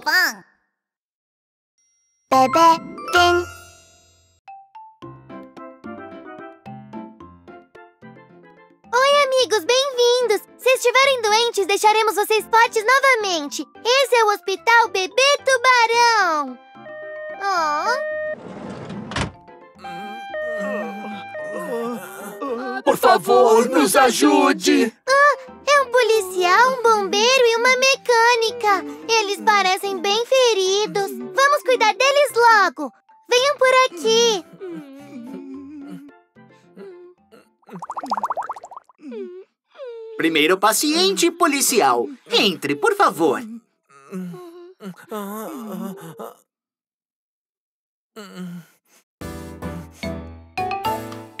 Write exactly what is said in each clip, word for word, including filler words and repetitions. Pinkfong. Bebê Pin. Oi, amigos, bem-vindos! Se estiverem doentes, deixaremos vocês fortes novamente. Esse é o Hospital Bebê Tubarão. Oh. Por favor, nos ajude! Ah, é um policial, um bombeiro e uma mecânica. Eles parecem bem feridos. Vamos cuidar deles logo. Venham por aqui. Primeiro paciente policial. Entre, por favor.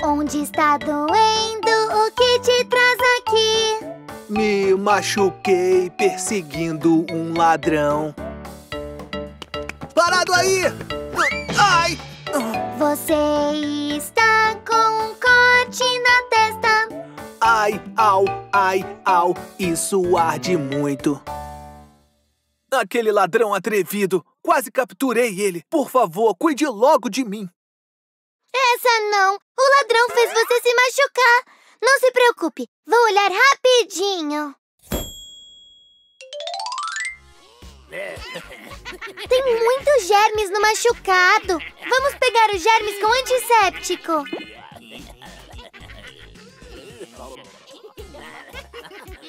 Onde está doendo? O que te traz aqui? Me machuquei perseguindo um ladrão. Parado aí! Ai! Você está com um corte na testa. Ai, au, ai, au, isso arde muito. Aquele ladrão atrevido, quase capturei ele. Por favor, cuide logo de mim. Essa não, o ladrão fez você se machucar. Não se preocupe, vou olhar rapidinho. Tem muitos germes no machucado. Vamos pegar os germes com antisséptico.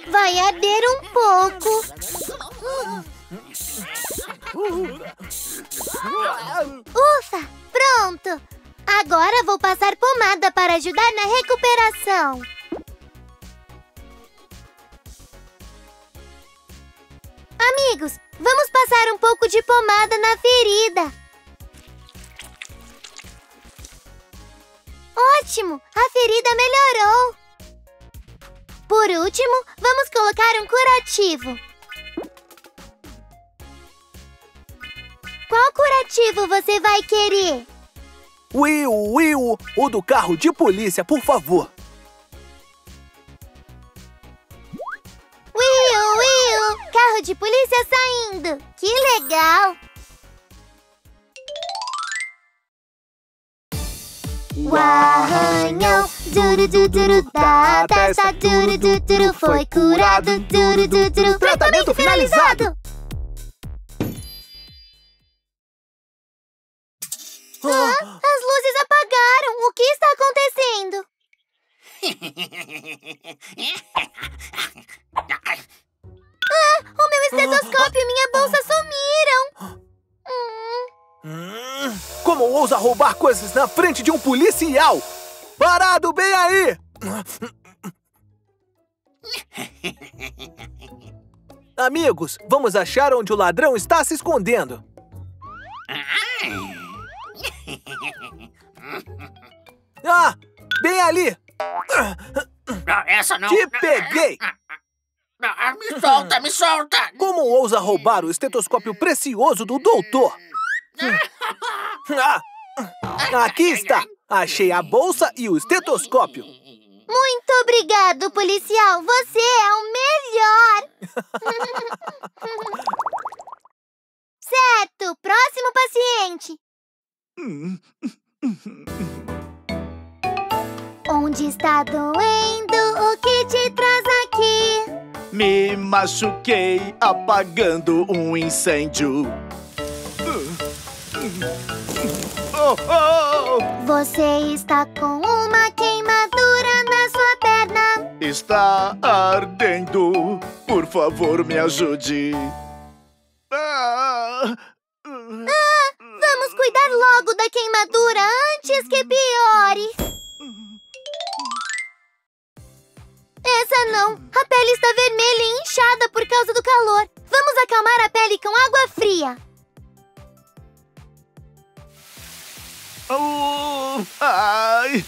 Vai arder um pouco. Ufa, pronto. Agora vou passar pomada para ajudar na recuperação. Amigos, vamos passar um pouco de pomada na ferida. Ótimo, a ferida melhorou. Por último, vamos colocar um curativo. Qual curativo você vai querer? Will, Will, o do carro de polícia, por favor. Will, Will, carro de polícia saindo. Que legal! O arranhão, duru, duru, duru, da testa, duru, duru, duru, foi curado, duru, duru, duru, tratamento finalizado! Ah, as luzes apagaram! O que está acontecendo? Ah, o meu estetoscópio e minha bolsa sumiram! Hum. Como ousa roubar coisas na frente de um policial? Parado bem aí! Amigos, vamos achar onde o ladrão está se escondendo. Ah, bem ali. Essa não. Te peguei. Me solta, me solta. Como ousa roubar o estetoscópio precioso do doutor? Ah, aqui está. Achei a bolsa e o estetoscópio. Muito obrigado, policial. Você é o melhor. Certo, próximo paciente. Onde está doendo? O que te traz aqui? Me machuquei apagando um incêndio. Oh, oh. Você está com uma queimadura na sua perna. Está ardendo. Por favor, me ajude. Ah. Ah. Vamos cuidar logo da queimadura antes que piore. Essa não. A pele está vermelha e inchada por causa do calor. Vamos acalmar a pele com água fria. Oh, ai.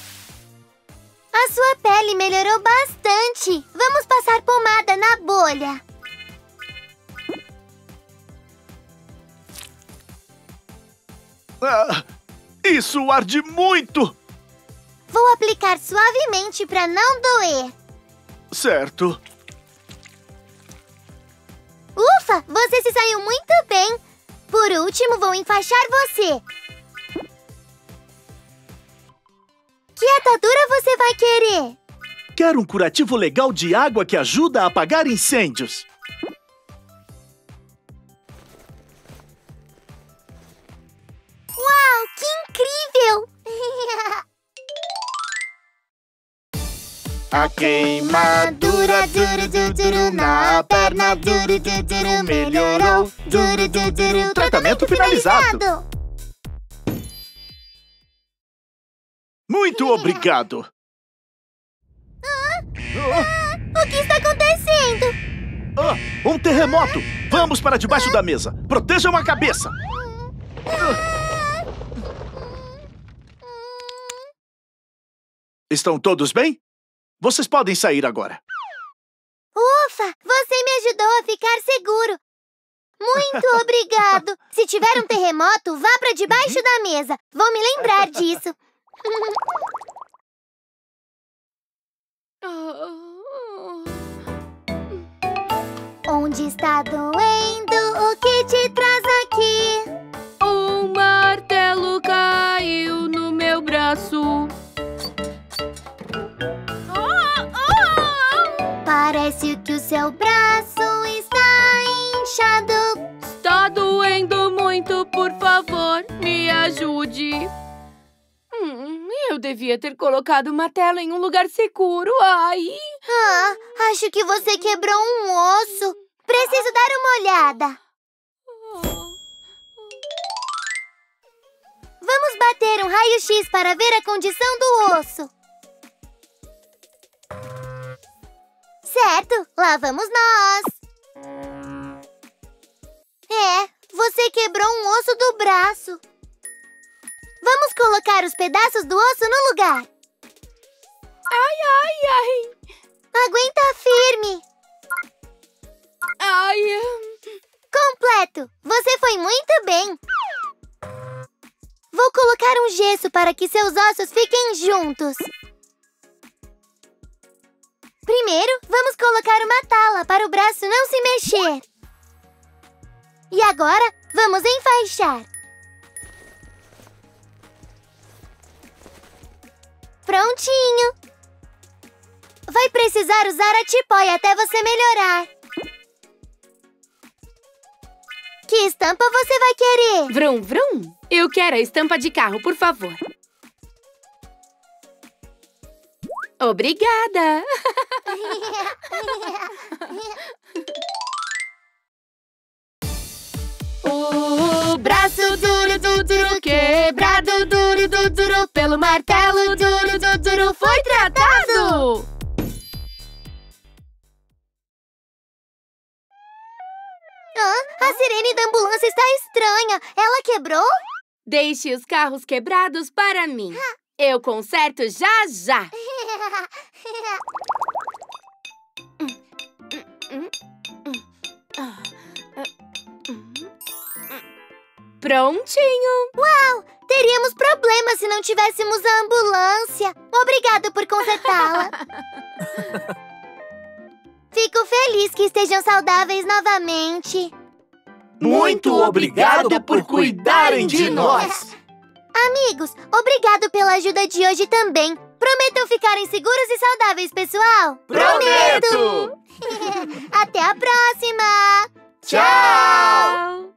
A sua pele melhorou bastante. Vamos passar pomada na bolha. Ah, isso arde muito! Vou aplicar suavemente para não doer. Certo. Ufa, você se saiu muito bem. por último, vou enfaixar você. Que atadura você vai querer? Quero um curativo legal de água que ajuda a apagar incêndios. Uau, que incrível! A queimadura, duru, duru, duru, na perna, duru, duru, duru, melhorou, duru, duru, duru. Tratamento finalizado. finalizado! Muito obrigado! Ah, ah, o que está acontecendo? Ah, um terremoto! Vamos para debaixo ah, da mesa! Protejam a cabeça! Ah, estão todos bem? Vocês podem sair agora. Ufa! Você me ajudou a ficar seguro. Muito obrigado. Se tiver um terremoto, vá para debaixo da mesa. Vou me lembrar disso. Onde está doendo? O que te traz aqui? Um martelo caiu no meu braço. Parece que o seu braço está inchado. Está doendo muito, por favor, me ajude. Hum, eu devia ter colocado o martelo em um lugar seguro, ai. Ah, acho que você quebrou um osso. Preciso dar uma olhada. Vamos bater um raio-x para ver a condição do osso. Certo, lá vamos nós! É, você quebrou um osso do braço. Vamos colocar os pedaços do osso no lugar. Ai, ai, ai! Aguenta firme! Ai! Completo! Você foi muito bem! Vou colocar um gesso para que seus ossos fiquem juntos. Primeiro, vamos colocar uma tala para o braço não se mexer. E agora, vamos enfaixar. Prontinho! Vai precisar usar a tipóia até você melhorar. Que estampa você vai querer? Vrum, vrum! Eu quero a estampa de carro, por favor. Obrigada! O braço duro, duro, duro, quebrado, duro, duro, duro, pelo martelo, duro, duro, duro, foi tratado! Ah, a sirene da ambulância está estranha. Ela quebrou? Deixe os carros quebrados para mim. Eu conserto já, já! Prontinho! Uau! Teríamos problemas se não tivéssemos a ambulância! Obrigado por consertá-la! Fico feliz que estejam saudáveis novamente! Muito obrigado por cuidarem de nós! Amigos, obrigado pela ajuda de hoje também. Prometam ficarem seguros e saudáveis, pessoal! Prometo! Até a próxima! Tchau!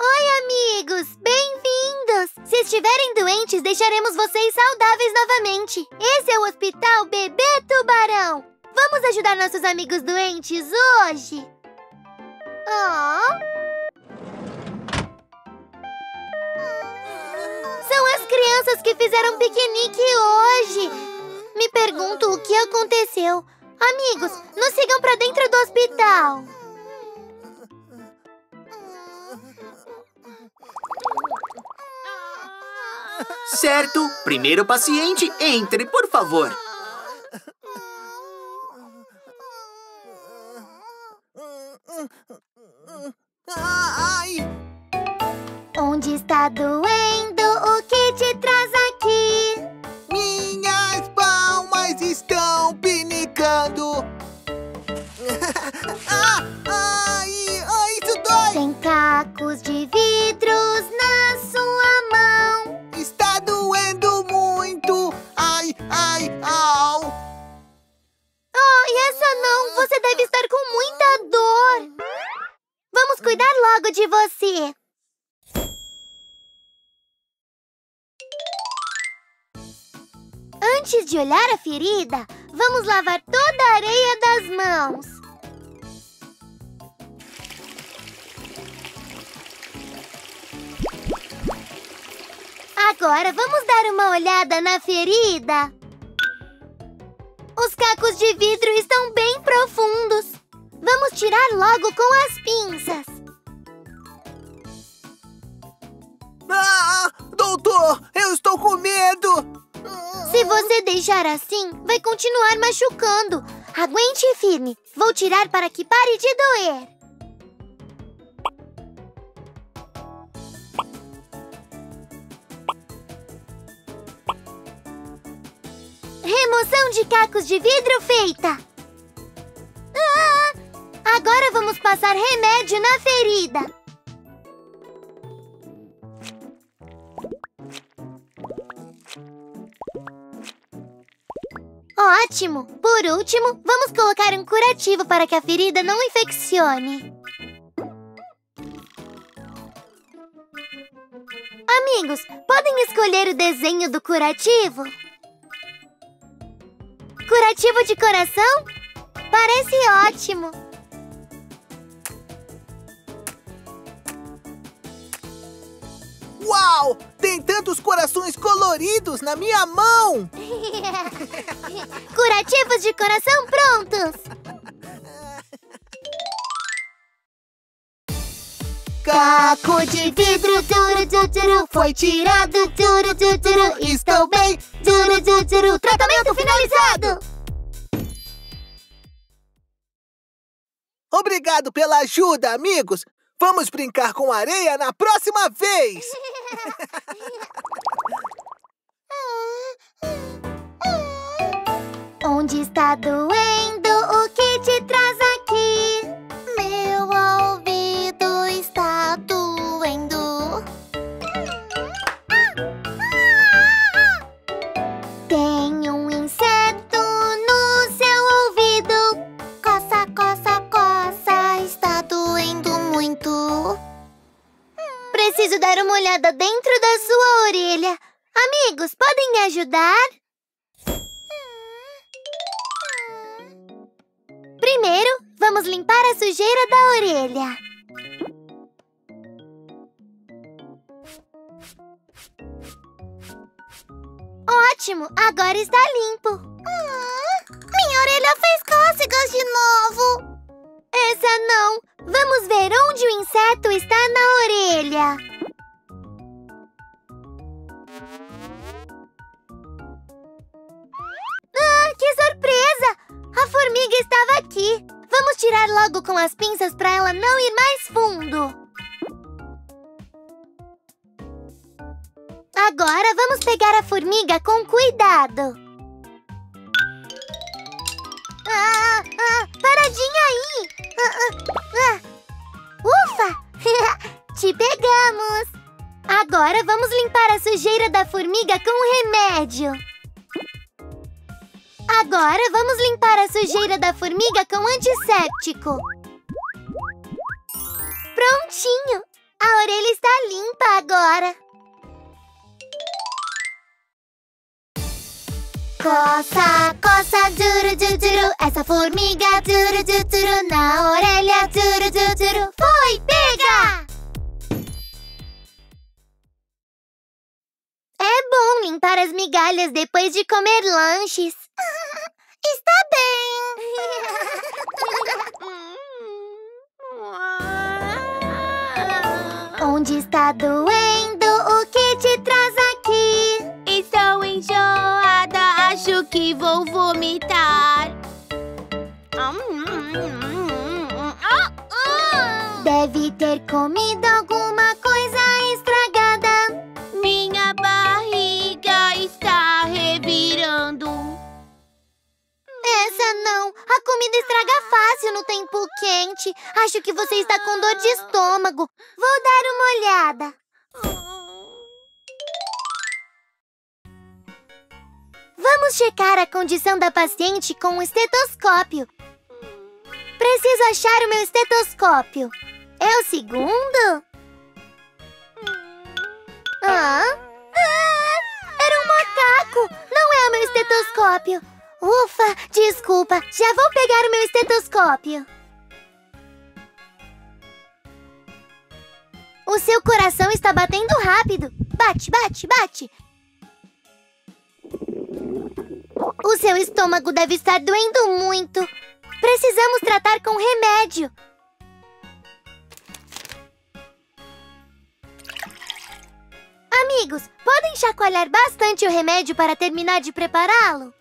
Oi, amigos! Bem-vindos! Se estiverem doentes, deixaremos vocês saudáveis novamente. Esse é o Hospital Bebê Tubarão. Vamos ajudar nossos amigos doentes hoje? Oh. São as crianças que fizeram piquenique hoje! Me pergunto o que aconteceu. Amigos, nos sigam para dentro do hospital! Certo! Primeiro paciente, entre, por favor! Ai. Onde está doendo? O que te traz aqui? Minhas palmas estão pinicando. machucando. ah, ai, ai, isso dói! Tem cacos de vidros na sua mão. Está doendo muito. Ai, ai, au. Oh, e essa não. Você deve estar com muita dor. Vamos cuidar logo de você. Antes de olhar a ferida, vamos lavar toda a areia das mãos. Agora vamos dar uma olhada na ferida. Os cacos de vidro estão bem profundos. Vamos tirar logo com as pinças. Ah, doutor, eu estou com medo! Se você deixar assim, vai continuar machucando. Aguente firme. Vou tirar para que pare de doer. Remoção de cacos de vidro feita. Ah! Agora vamos passar remédio na ferida. Ótimo! Por último, vamos colocar um curativo para que a ferida não infeccione. Amigos, podem escolher o desenho do curativo? Curativo de coração? Parece ótimo! Uau! Tem tantos corações coloridos na minha mão! Curativos de coração prontos! Caco de vidro, duro, duro, duro, foi tirado, duro, duro, duro, estou bem, duro, duro, duro, tratamento finalizado! Obrigado pela ajuda, amigos! Vamos brincar com areia na próxima vez! Onde está doendo? O que te traz aqui? Meu ouvido está doendo. Tem um inseto no seu ouvido. Coça, coça, coça, está doendo muito. Preciso dar uma olhada dentro da sua orelha. Amigos, podem me ajudar? Primeiro, vamos limpar a sujeira da orelha. Ótimo! Agora está limpo. Hum, minha orelha fez cócegas de novo. Essa não! Vamos ver onde o inseto está na orelha. Ah, que surpresa! A formiga estava aqui! Vamos tirar logo com as pinças para ela não ir mais fundo! Agora vamos pegar a formiga com cuidado! Ah, ah, paradinha aí! Ah, ah, ah. Ufa! Te pegamos! Agora vamos limpar a sujeira da formiga com remédio! Agora vamos limpar a sujeira da formiga com antisséptico. Prontinho! A orelha está limpa agora. Coça, coça, duro, duro, duro. Essa formiga, duro, duro, duro. Na orelha, duro, duro, duro. Foi, pega! É bom limpar as migalhas depois de comer lanches. Está bem! Onde está doendo? O que te traz aqui? Estou enjoada, acho que vou vomitar. Deve ter comido alguma coisa estragada. Minha barriga está revirando. Essa não. comida estraga fácil no tempo quente. Acho que você está com dor de estômago. Vou dar uma olhada. Vamos checar a condição da paciente com um estetoscópio. Preciso achar o meu estetoscópio. É o segundo? Ah? Ah! Era um macaco! Não é o meu estetoscópio. Ufa! Desculpa, já vou pegar o meu estetoscópio. O seu coração está batendo rápido. Bate, bate, bate. O seu estômago deve estar doendo muito. Precisamos tratar com remédio. Amigos, podem chacoalhar bastante o remédio para terminar de prepará-lo?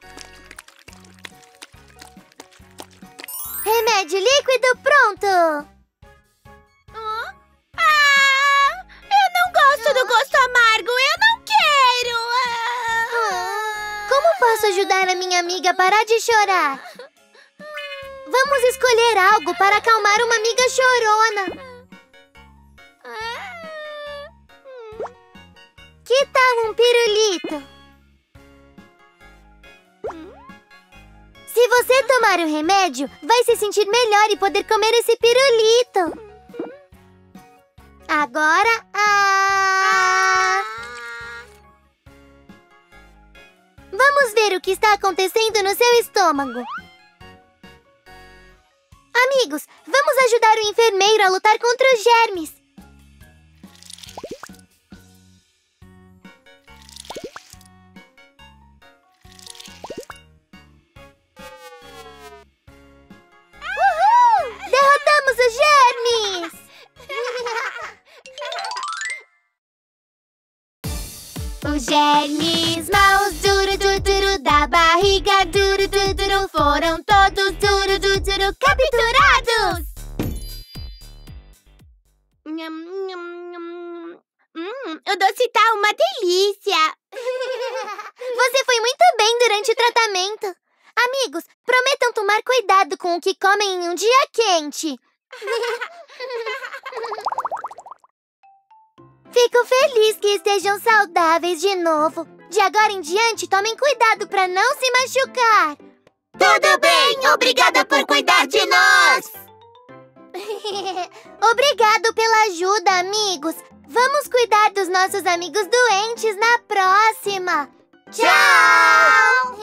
Remédio líquido pronto! Hum? Ah! Eu não gosto ah. do gosto amargo! Eu não quero! Ah. Ah. Como posso ajudar a minha amiga a parar de chorar? Vamos escolher algo para acalmar uma amiga chorona! Que tal um pirulito? Se você tomar o remédio, vai se sentir melhor e poder comer esse pirulito. Agora, ah... vamos ver o que está acontecendo no seu estômago. Amigos, vamos ajudar o enfermeiro a lutar contra os germes. Germes! Os germes maus, duro, duro, duro, da barriga, duro, duro, duro, foram todos, duro, duro, duro, capturados! Hum, o doce tá uma delícia! Você foi muito bem durante o tratamento! Amigos, prometam tomar cuidado com o que comem em um dia quente! Fico feliz que estejam saudáveis de novo. De agora em diante, tomem cuidado para não se machucar. Tudo bem, obrigada por cuidar de nós. Obrigado pela ajuda, amigos. Vamos cuidar dos nossos amigos doentes na próxima. Tchau!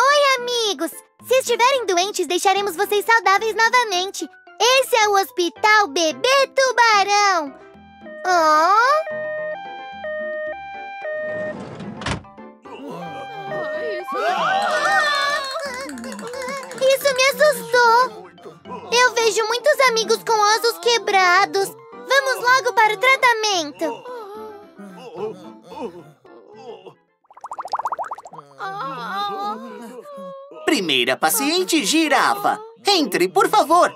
Oi, amigos! Se estiverem doentes, deixaremos vocês saudáveis novamente. Esse é o Hospital Bebê Tubarão. Oh! Isso me assustou! Eu vejo muitos amigos com ossos quebrados. Vamos logo para o tratamento. Primeira paciente, girafa. Entre, por favor.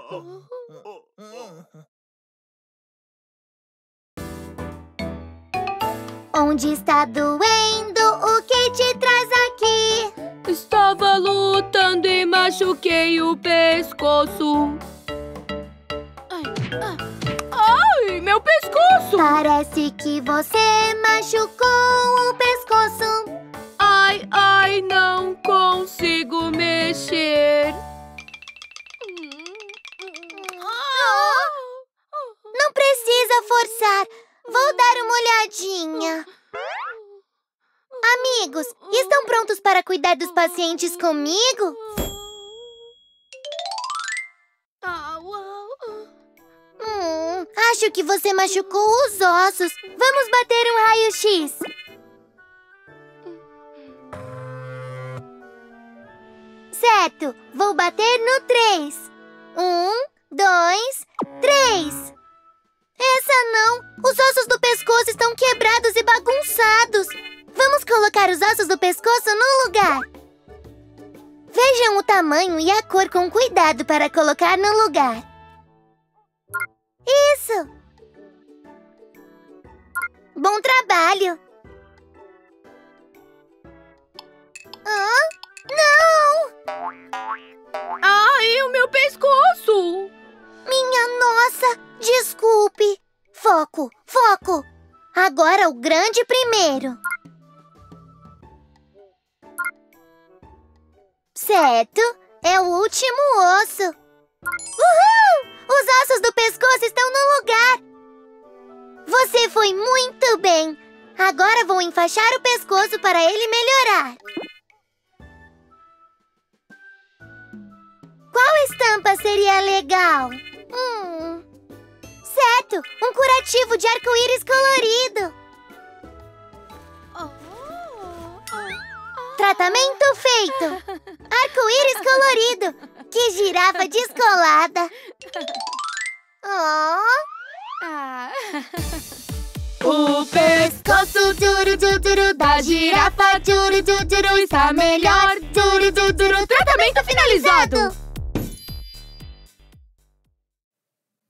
Onde está doendo? O que te traz aqui? Estava lutando e machuquei o pescoço. Ai, ai, meu pescoço! Parece que você machucou o pescoço. Ai, ai, não consigo mexer. Não precisa forçar. Vou dar uma olhadinha. Amigos, estão prontos para cuidar dos pacientes comigo? Hum, acho que você machucou os ossos. Vamos bater um raio-x. Certo, vou bater no três. Um, dois, três. Essa não! Os ossos do pescoço estão quebrados e bagunçados. Vamos colocar os ossos do pescoço no lugar. Vejam o tamanho e a cor com cuidado para colocar no lugar. Isso! Bom trabalho! foco! Agora o grande primeiro! Certo! É o último osso! Uhul! Os ossos do pescoço estão no lugar! Você foi muito bem! Agora vou enfaixar o pescoço para ele melhorar! Qual estampa seria legal? Hum... Certo! Um curativo de arco-íris colorido! Tratamento feito! Arco-íris colorido! Que girafa descolada! Oh! O pescoço duro, duro, duro da girafa duro, duro, duro está melhor! Duro, duro, duro! Tratamento finalizado!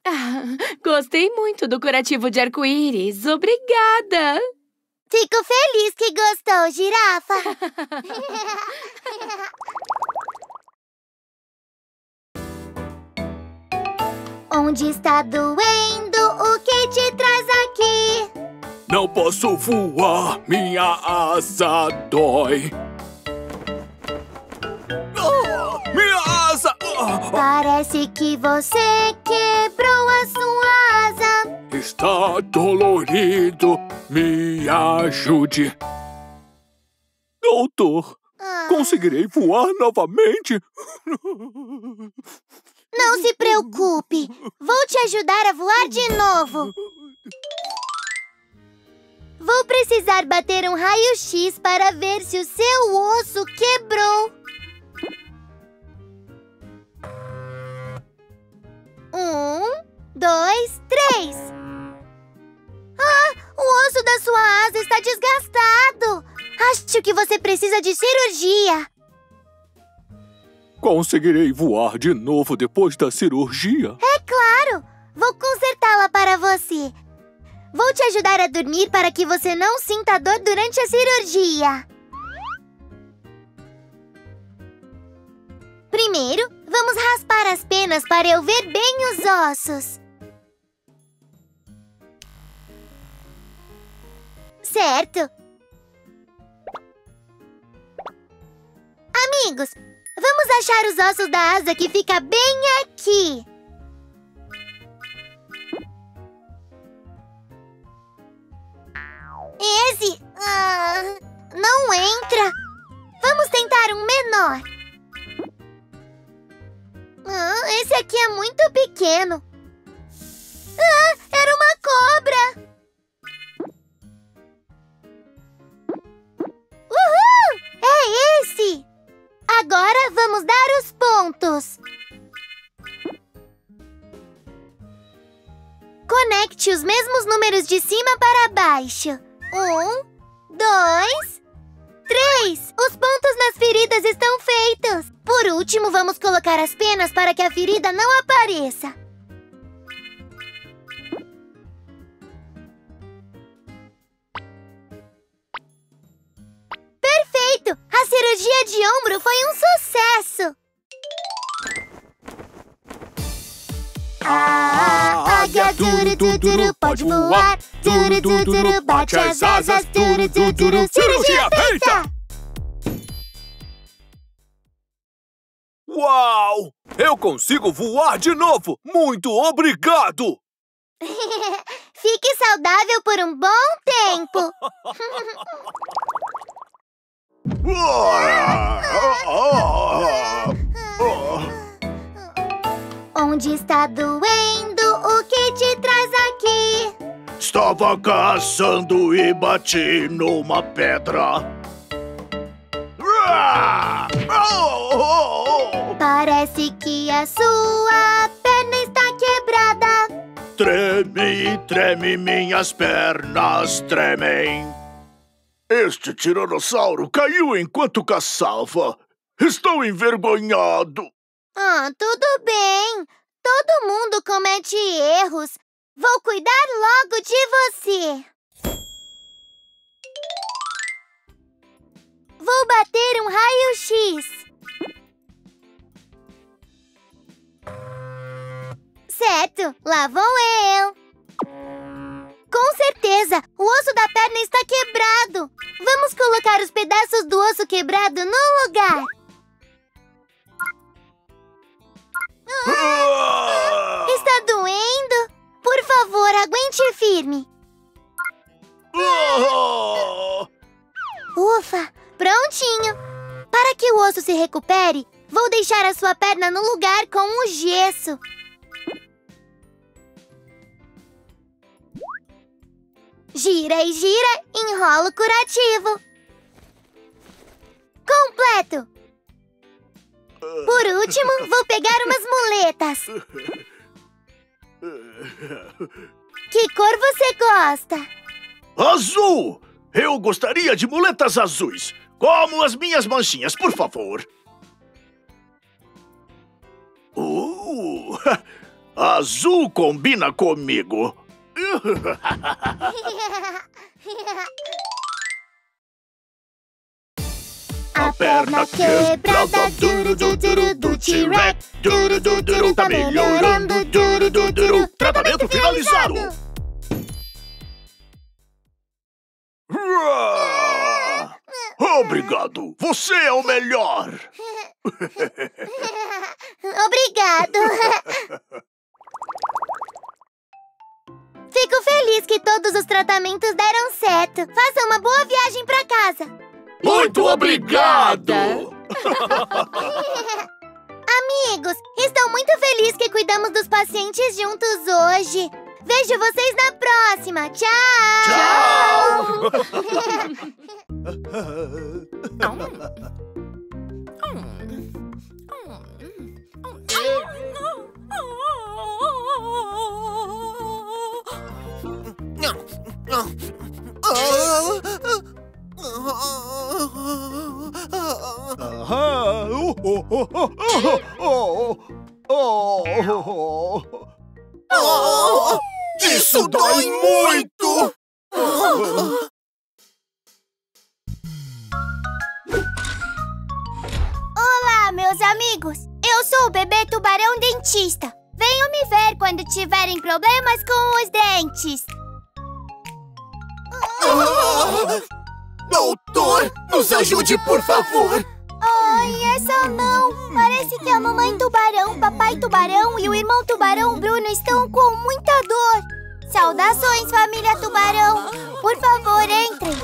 Ah, gostei muito do curativo de arco-íris. Obrigada! Fico feliz que gostou, girafa! Onde está doendo? O que te traz aqui? Não posso voar, minha asa dói. Oh, minha asa! Parece que você quebrou a sua asa. Está dolorido. Me ajude. Doutor, ah. conseguirei voar novamente? Não se preocupe. Vou te ajudar a voar de novo. Vou precisar bater um raio-x para ver se o seu osso quebrou. Um, dois, três! Ah! O osso da sua asa está desgastado! Acho que você precisa de cirurgia! Conseguirei voar de novo depois da cirurgia? É claro! Vou consertá-la para você! Vou te ajudar a dormir para que você não sinta dor durante a cirurgia! Primeiro, vamos raspar as penas para eu ver bem os ossos. Certo. Amigos, vamos achar os ossos da asa que fica bem aqui. Esse... Ah, não entra. Vamos tentar um menor. Ah, esse aqui é muito pequeno. Ah, era uma cobra! Uhul! É esse! Agora vamos dar os pontos. Conecte os mesmos números de cima para baixo. Um, dois... Três! Os pontos nas feridas estão feitos! Por último, vamos colocar as penas para que a ferida não apareça. Perfeito! A cirurgia de ombro foi um sucesso! A águia duro, duro, duro, pode voar. Duro, duro, duro, bate as asas. Duro, duro, duro, cirurgia feita! Uau! Eu consigo voar de novo! Muito obrigado! Fique saudável por um bom tempo! Onde está doendo? O que te traz aqui? Estava caçando e bati numa pedra. Parece que a sua perna está quebrada. Treme, treme, minhas pernas tremem. Este tiranossauro caiu enquanto caçava. Estou envergonhado. Ah, tudo bem. Todo mundo comete erros. Vou cuidar logo de você. Vou bater um raio-x. Certo, lá vou eu. Com Com certeza! O osso da perna está quebrado! Vamos colocar os pedaços do osso quebrado no lugar! Ah, está doendo? Por favor, aguente firme! Ufa! Prontinho! Para que o osso se recupere, vou deixar a sua perna no lugar com o gesso! Gira e gira, enrolo curativo. Completo! Por último, vou pegar umas muletas. Que cor você gosta? Azul! Eu gostaria de muletas azuis. Como as minhas manchinhas, por favor. Uh, azul combina comigo. A perna quebrada duro duro duro do T-Rex duro duro duro tá melhorando duro duro duro. Tratamento finalizado. Obrigado. Você é o melhor. Obrigado. Fico feliz que todos os tratamentos deram certo. Faça uma boa viagem pra casa. Muito obrigado! Amigos, estou muito feliz que cuidamos dos pacientes juntos hoje. Vejo vocês na próxima. Tchau! Tchau! Isso dói muito! Olá, meus amigos! Eu sou o Bebê Tubarão Dentista. Venham me ver quando tiverem problemas com os dentes. Ah, doutor, nos ajude, por favor! Ai, essa mão! Parece que a mamãe tubarão, papai tubarão e o irmão tubarão Bruno estão com muita dor! Saudações, família tubarão! Por favor, entrem!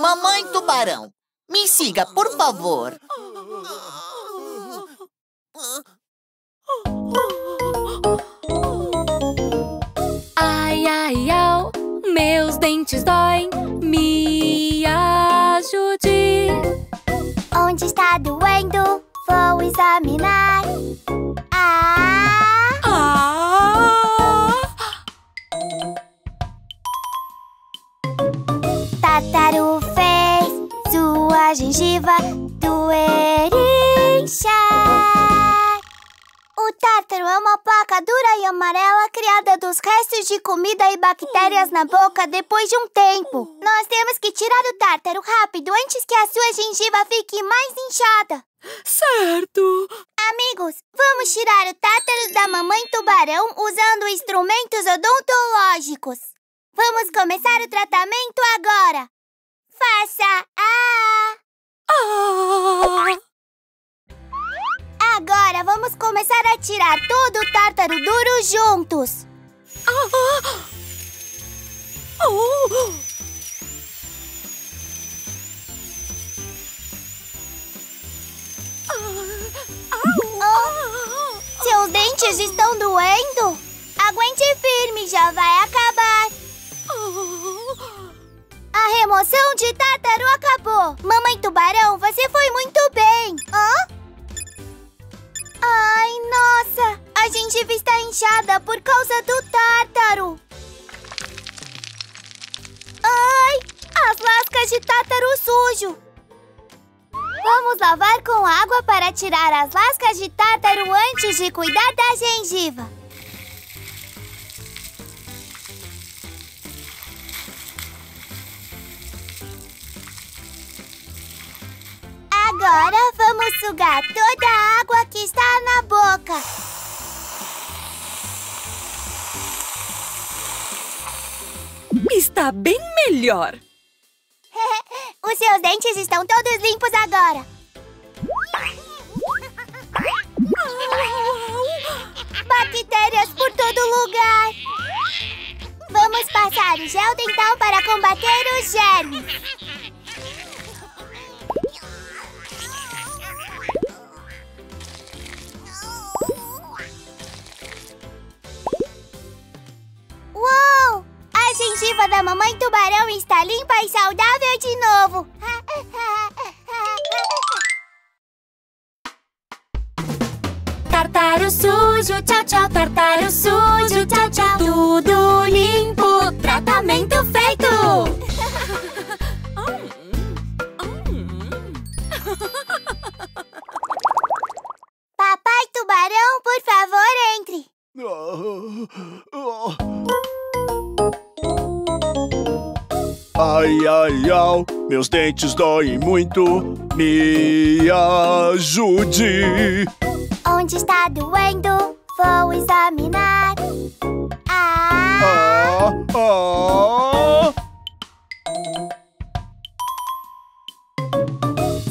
Mamãe tubarão, me siga, por favor! Ai, ai, au, meus dentes doem, me ajude. Onde está doendo, vou examinar. Ah! Ah! Tataru fez sua gengiva doer e inchar. O tártaro é uma placa dura e amarela criada dos restos de comida e bactérias na boca depois de um tempo. Nós temos que tirar o tártaro rápido antes que a sua gengiva fique mais inchada. Certo! Amigos, vamos tirar o tártaro da mamãe tubarão usando instrumentos odontológicos. Vamos começar o tratamento agora. Faça a... Ah. Agora vamos começar a tirar todo o tártaro duro juntos. Oh, seus dentes estão doendo? Aguente firme, já vai acabar. A remoção de tártaro acabou. Mamãe Tubarão, você foi muito bem. Hã? Ai, nossa! A gengiva está inchada por causa do tártaro! Ai! As lascas de tártaro sujo! Vamos lavar com água para tirar as lascas de tártaro antes de cuidar da gengiva! Agora vamos sugar toda a água que está na boca. Está bem melhor. Os seus dentes estão todos limpos agora. Bactérias por todo lugar. Vamos passar o gel dental para combater os germes. Uou! A gengiva da mamãe tubarão está limpa e saudável de novo. Tartaro sujo, tchau, tchau. Tartaro sujo, tchau, tchau. Tudo limpo, tratamento feito. Papai tubarão, por favor, entre. Ai, ai, ai, meus dentes doem muito. Me ajude. Onde está doendo? Vou examinar. Ah, ah, ah.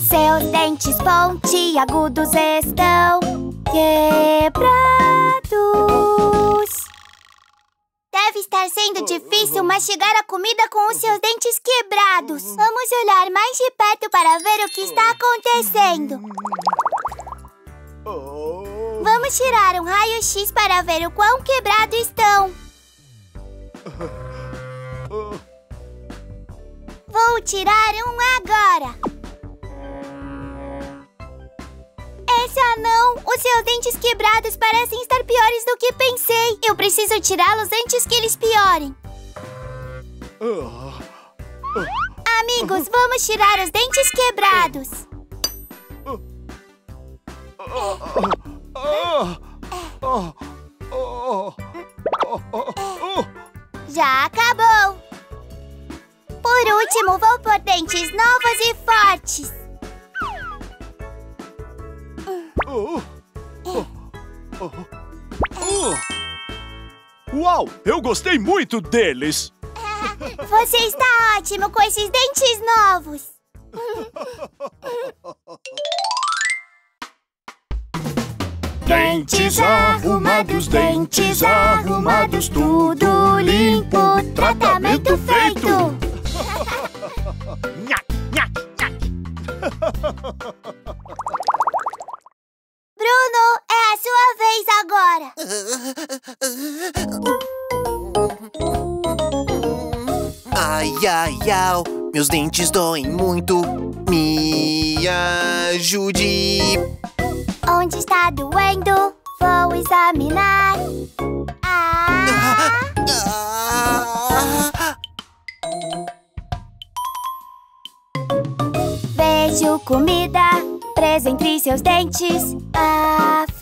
Seus dentes pontiagudos estão quebrados. Deve estar sendo difícil mastigar a comida com os seus dentes quebrados. Vamos olhar mais de perto para ver o que está acontecendo. Vamos tirar um raio-x para ver o quão quebrado estão. Vou tirar um agora. Esse anão, os seus dentes quebrados parecem estar piores do que pensei. Eu preciso tirá-los antes que eles piorem. Amigos, vamos tirar os dentes quebrados. Já acabou. Por último, vou pôr dentes novos e fortes. Uau, eu gostei muito deles. Você está ótimo com esses dentes novos. Dentes arrumados, dentes arrumados, tudo limpo, tratamento feito. Bruno, é a sua vez agora. Ai, ai, ai, meus dentes doem muito. Me ajude. Onde está doendo? Vou examinar. Ah. Ah. Ah. Vejo comida presa entre seus dentes afiados.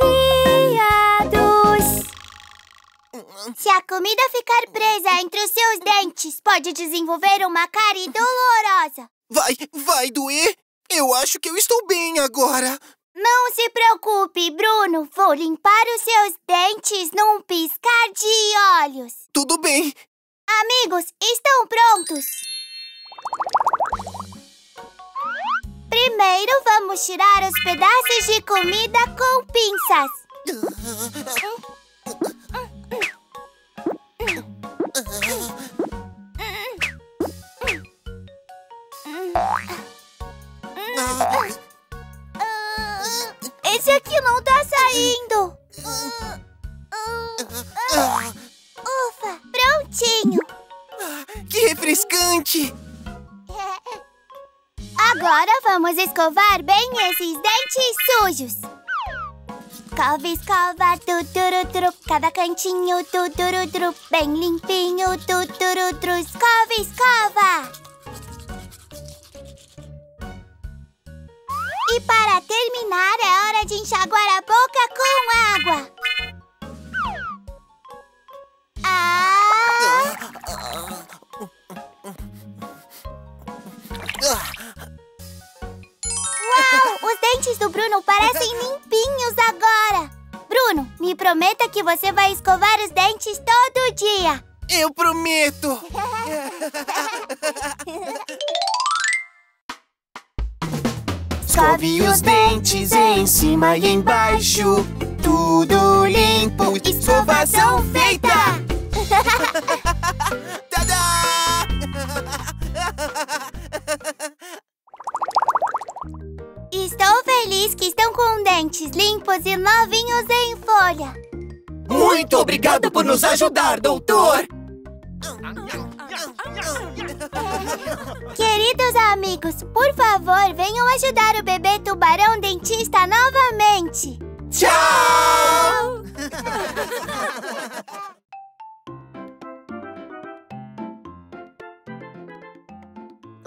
Se a comida ficar presa entre os seus dentes, pode desenvolver uma cárie dolorosa. Vai, vai doer? Eu acho que eu estou bem agora. Não se preocupe, Bruno. Vou limpar os seus dentes num piscar de olhos. Tudo bem. Amigos, estão prontos? Primeiro, vamos tirar os pedaços de comida com pinças. Esse aqui não tá saindo. Ufa, prontinho. Que refrescante. Agora vamos escovar bem esses dentes sujos. Escova, escova, tuturutru, cada cantinho, tuturutru, bem limpinho, tuturutru, escova, escova. E para terminar, é hora de enxaguar a boca com água. Ah! Uau! Bruno parecem limpinhos agora. Bruno, me prometa que você vai escovar os dentes todo dia. Eu prometo. Escove os dentes em cima e embaixo, tudo limpo, escovação feita. Tadá! Estou feliz que estão com dentes limpos e novinhos em folha. Muito obrigado por nos ajudar, doutor! Queridos amigos, por favor, venham ajudar o bebê tubarão dentista novamente. Tchau!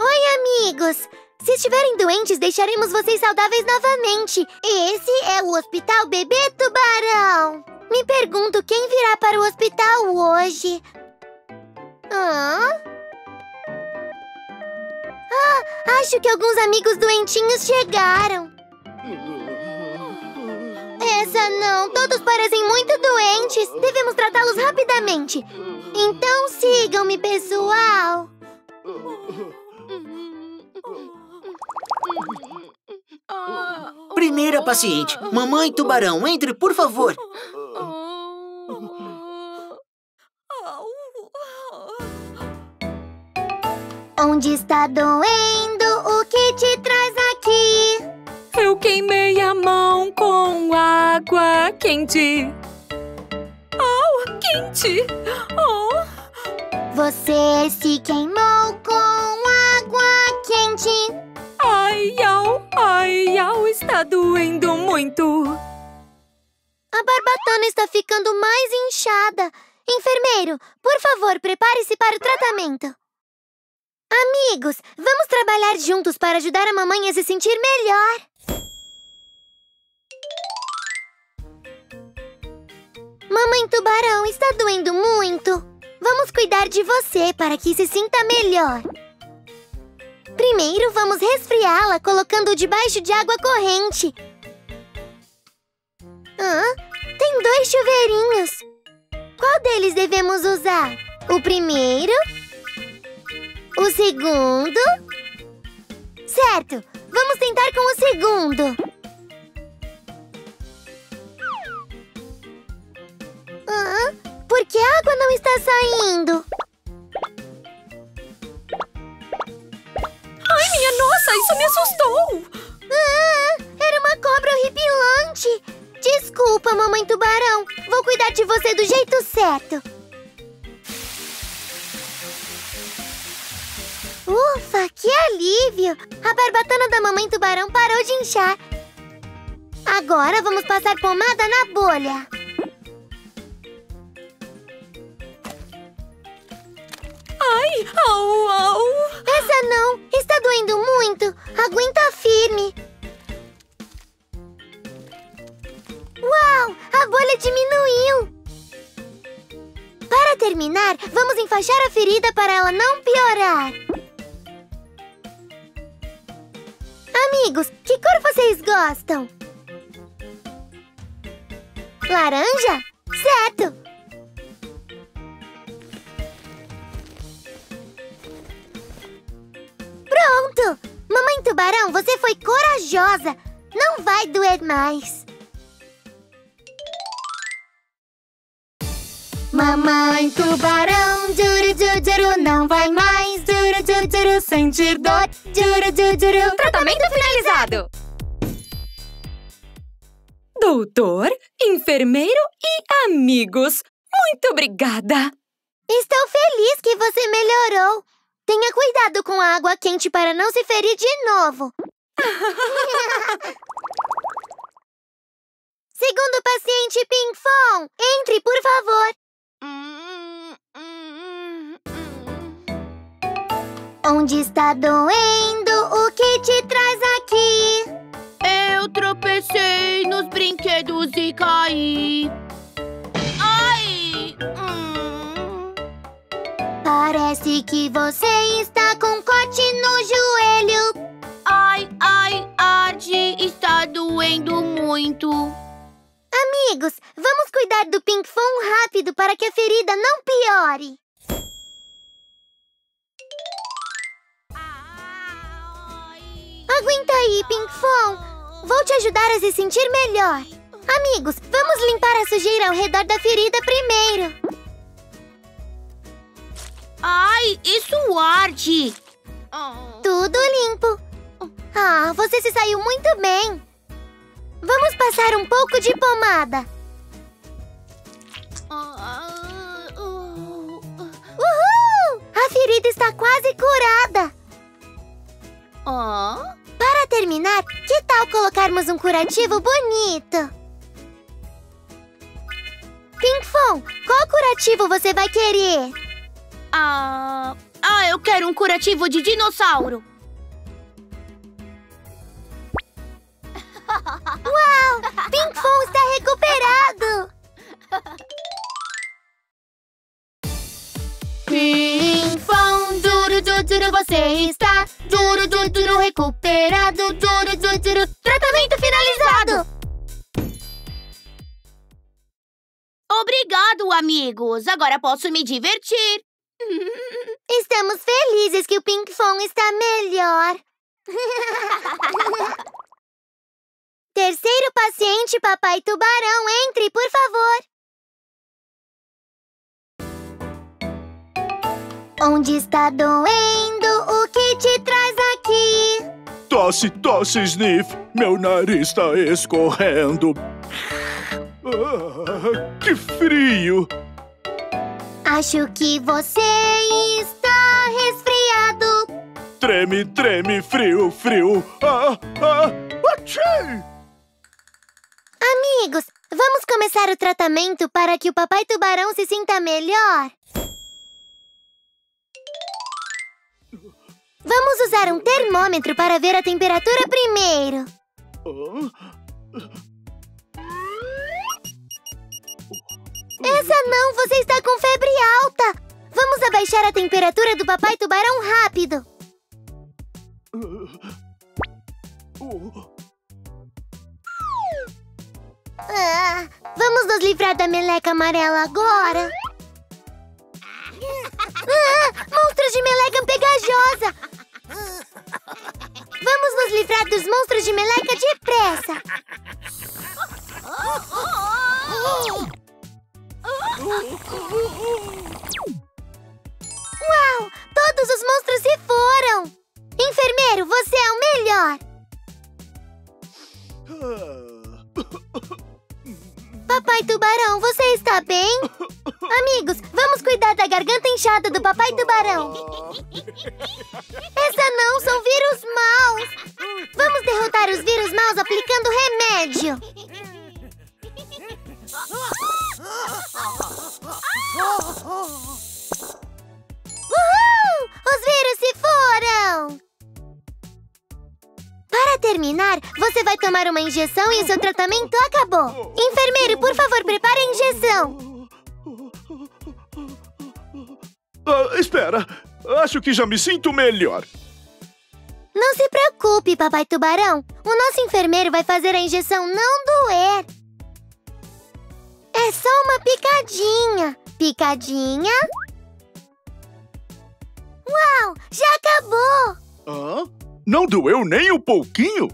Oi, amigos! Se estiverem doentes, deixaremos vocês saudáveis novamente. Esse é o Hospital Bebê Tubarão. Me pergunto quem virá para o hospital hoje. Hã? Ah, acho que alguns amigos doentinhos chegaram. Essa não, todos parecem muito doentes. Devemos tratá-los rapidamente. Então sigam-me, pessoal. Primeira paciente, mamãe tubarão, entre, por favor. Onde está doendo? O que te traz aqui? Eu queimei a mão com água quente. Oh, quente! Oh! Você se queimou com água quente. Ai, au, ai, au, está doendo muito. A barbatana está ficando mais inchada. Enfermeiro, por favor, prepare-se para o tratamento. Amigos, vamos trabalhar juntos para ajudar a mamãe a se sentir melhor. Mamãe tubarão, está doendo muito. Vamos cuidar de você para que se sinta melhor. Primeiro, vamos resfriá-la colocando-o debaixo de água corrente. Ah, tem dois chuveirinhos. Qual deles devemos usar? O primeiro... O segundo? Certo! Vamos tentar com o segundo! Ah, por que a água não está saindo? Ai, minha nossa! Isso me assustou! Ah, era uma cobra horripilante! Desculpa, mamãe tubarão! Vou cuidar de você do jeito certo! Ufa, que alívio! A barbatana da mamãe tubarão parou de inchar. Agora vamos passar pomada na bolha. Ai, au, au! Essa não! Está doendo muito! Aguenta firme! Uau! A bolha diminuiu! Para terminar, vamos enfaixar a ferida para ela não piorar. Amigos, que cor vocês gostam? Laranja? Certo! Pronto! Mamãe tubarão, você foi corajosa! Não vai doer mais! Mamãe tubarão, juru, juru, juru, não vai mais, juru, juru, juru, sentir dor, juru, juru, juru. Tratamento finalizado! Doutor, enfermeiro e amigos, muito obrigada! Estou feliz que você melhorou. Tenha cuidado com a água quente para não se ferir de novo. Segundo paciente, Pinkfong, entre, por favor. Onde está doendo? O que te traz aqui? Eu tropecei nos brinquedos e caí. Ai! Hum. Parece que você está com um corte no joelho. Ai, ai, arde, está doendo. doendo muito. Amigos, vamos cuidar do Pinkfong rápido para que a ferida não piore. Aguenta aí, Pinkfong. Vou te ajudar a se sentir melhor. Amigos, vamos limpar a sujeira ao redor da ferida primeiro. Ai, isso arde! Tudo limpo. Ah, você se saiu muito bem. Vamos passar um pouco de pomada. Uhul! A ferida está quase curada. Para terminar, que tal colocarmos um curativo bonito? Pinkfong, qual curativo você vai querer? Ah, ah, eu quero um curativo de dinossauro. Uau! Pinkfong está recuperado! Pinkfong, duro, duro, duro, você está duro, duro, duro, recuperado, duro, duro, duro, tratamento finalizado! Obrigado, amigos! Agora posso me divertir! Estamos felizes que o Pinkfong está melhor! Terceiro paciente, Papai Tubarão, entre, por favor! Onde está doendo? O que te traz aqui? Tosse, tosse, sniff! Meu nariz está escorrendo! Ah, que frio! Acho que você está resfriado! Treme, treme, frio, frio! Ah, ah, achei! Amigos, vamos começar o tratamento para que o Papai Tubarão se sinta melhor. Vamos usar um termômetro para ver a temperatura primeiro. Essa não, você está com febre alta. Vamos abaixar a temperatura do Papai Tubarão rápido. Ah, vamos nos livrar da meleca amarela agora. Ah, monstros de meleca pegajosa. Vamos nos livrar dos monstros de meleca depressa. Uau, todos os monstros se foram. Enfermeiro, você é o melhor. Papai Tubarão, você está bem? Amigos, vamos cuidar da garganta inchada do Papai Tubarão. Essa não, são vírus maus. Vamos derrotar os vírus maus aplicando remédio. Uhul! Os vírus se foram! Para terminar, você vai tomar uma injeção e o seu tratamento acabou. Enfermeiro, por favor, prepare a injeção. Ah, espera, acho que já me sinto melhor. Não se preocupe, Papai Tubarão. O nosso enfermeiro vai fazer a injeção não doer. É só uma picadinha. Picadinha. Uau, já acabou. Hã? Ah? Não doeu nem um pouquinho?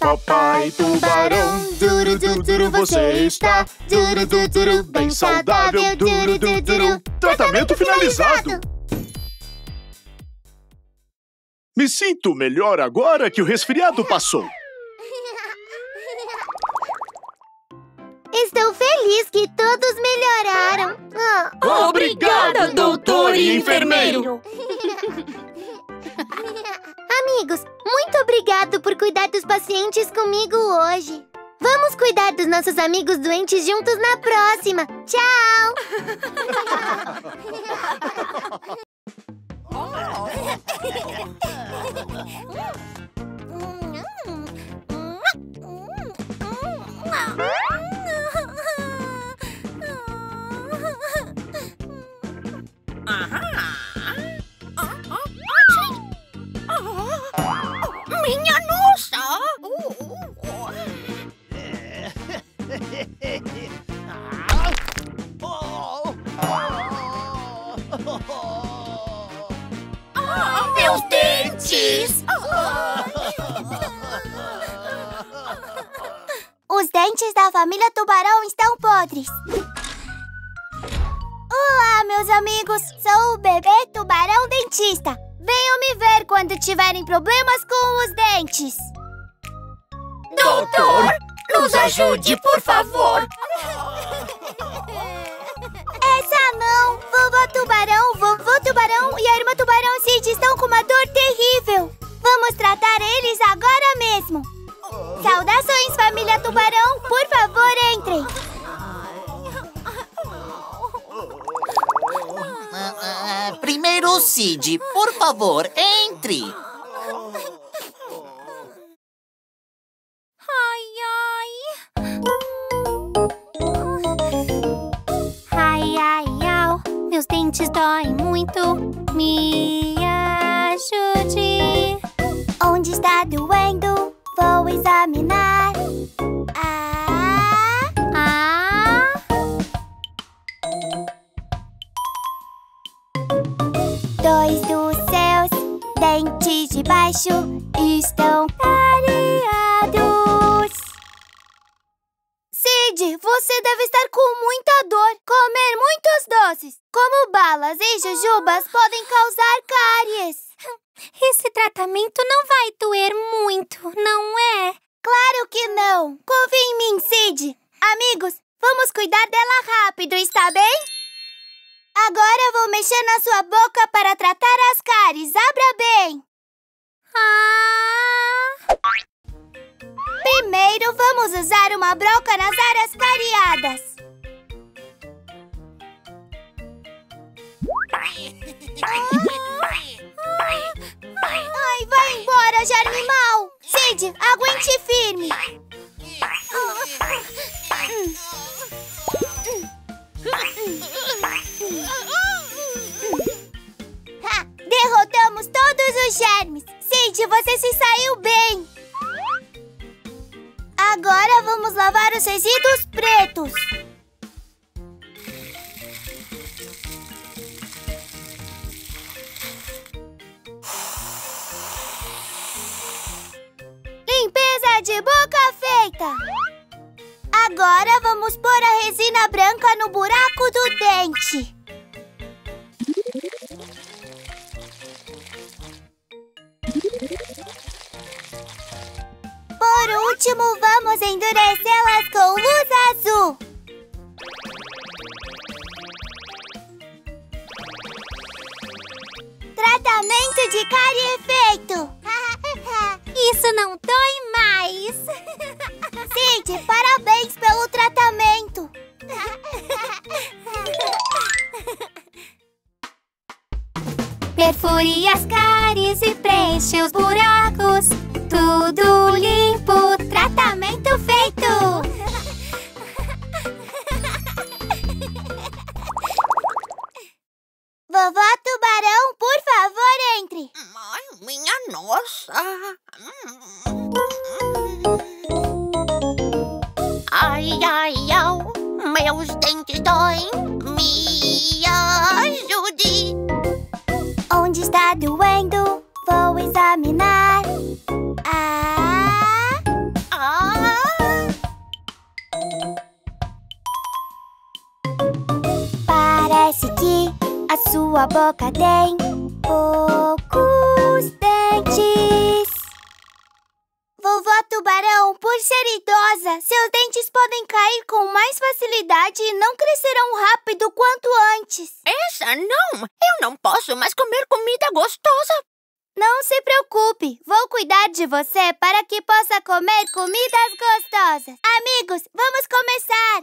Papai Tubarão, duro, duro, duro, você está duro, duro, duro, bem saudável, duro, duro, duro, tratamento finalizado! Me sinto melhor agora que o resfriado passou. Estou feliz que todos melhoraram. Oh. Obrigada, doutor e enfermeiro. Amigos, muito obrigado por cuidar dos pacientes comigo hoje. Vamos cuidar dos nossos amigos doentes juntos na próxima. Tchau! Aham! Ah, ah, ah, Os dentes da família Tubarão estão podres. Olá, meus amigos. Sou o Bebê Tubarão Dentista. Venham me ver quando tiverem problemas com os dentes. Doutor, nos ajude, por favor. Essa não. Vovó Tubarão, vovô Tubarão e a irmã Tubarão Cid estão com uma dor terrível. Vamos tratar eles agora mesmo. Saudações, família Tubarão. Por favor, entrem. Ah, ah, primeiro, Cid, por favor, entre. Meus dentes doem muito, me ajude. Onde está doendo, vou examinar. Ah, ah. Dois dos seus dentes de baixo estão cariados. Cid, você deve estar com muita dor. Comer muitos doces, como balas e jujubas, podem causar cáries. Esse tratamento não vai doer muito, não é? Claro que não. Confie em mim, Cid. Amigos, vamos cuidar dela rápido, está bem? Agora vou mexer na sua boca para tratar as cáries. Abra bem. Ah... Primeiro, vamos usar uma broca nas áreas cariadas. Ai, vai embora, germe mau. Cid, aguente firme. Ha, derrotamos todos os germes. Cid, você se saiu bem. Agora vamos lavar os resíduos pretos. Limpeza de boca feita. Agora vamos pôr a resina branca no buraco do dente. Por último, vamos endurecê-las com luz azul. Tratamento de cárie feito. Isso não dói mais. Cid, parabéns pelo tratamento. Perfure as cáries e preenche os buracos. Tudo limpo, tratamento feito! Vovó Tubarão, por favor, entre! Ai, minha nossa! Ai, ai, ai! Meus dentes doem! Me ajude! Onde está doendo, vou examinar! Ah, ah. Parece que a sua boca tem poucos dentes. Vovó Tubarão, por ser idosa, seus dentes podem cair com mais facilidade e não crescerão rápido quanto antes. Essa não! Eu não posso mais comer comida gostosa. Não se preocupe, vou cuidar de você para que possa comer comidas gostosas. Amigos, vamos começar!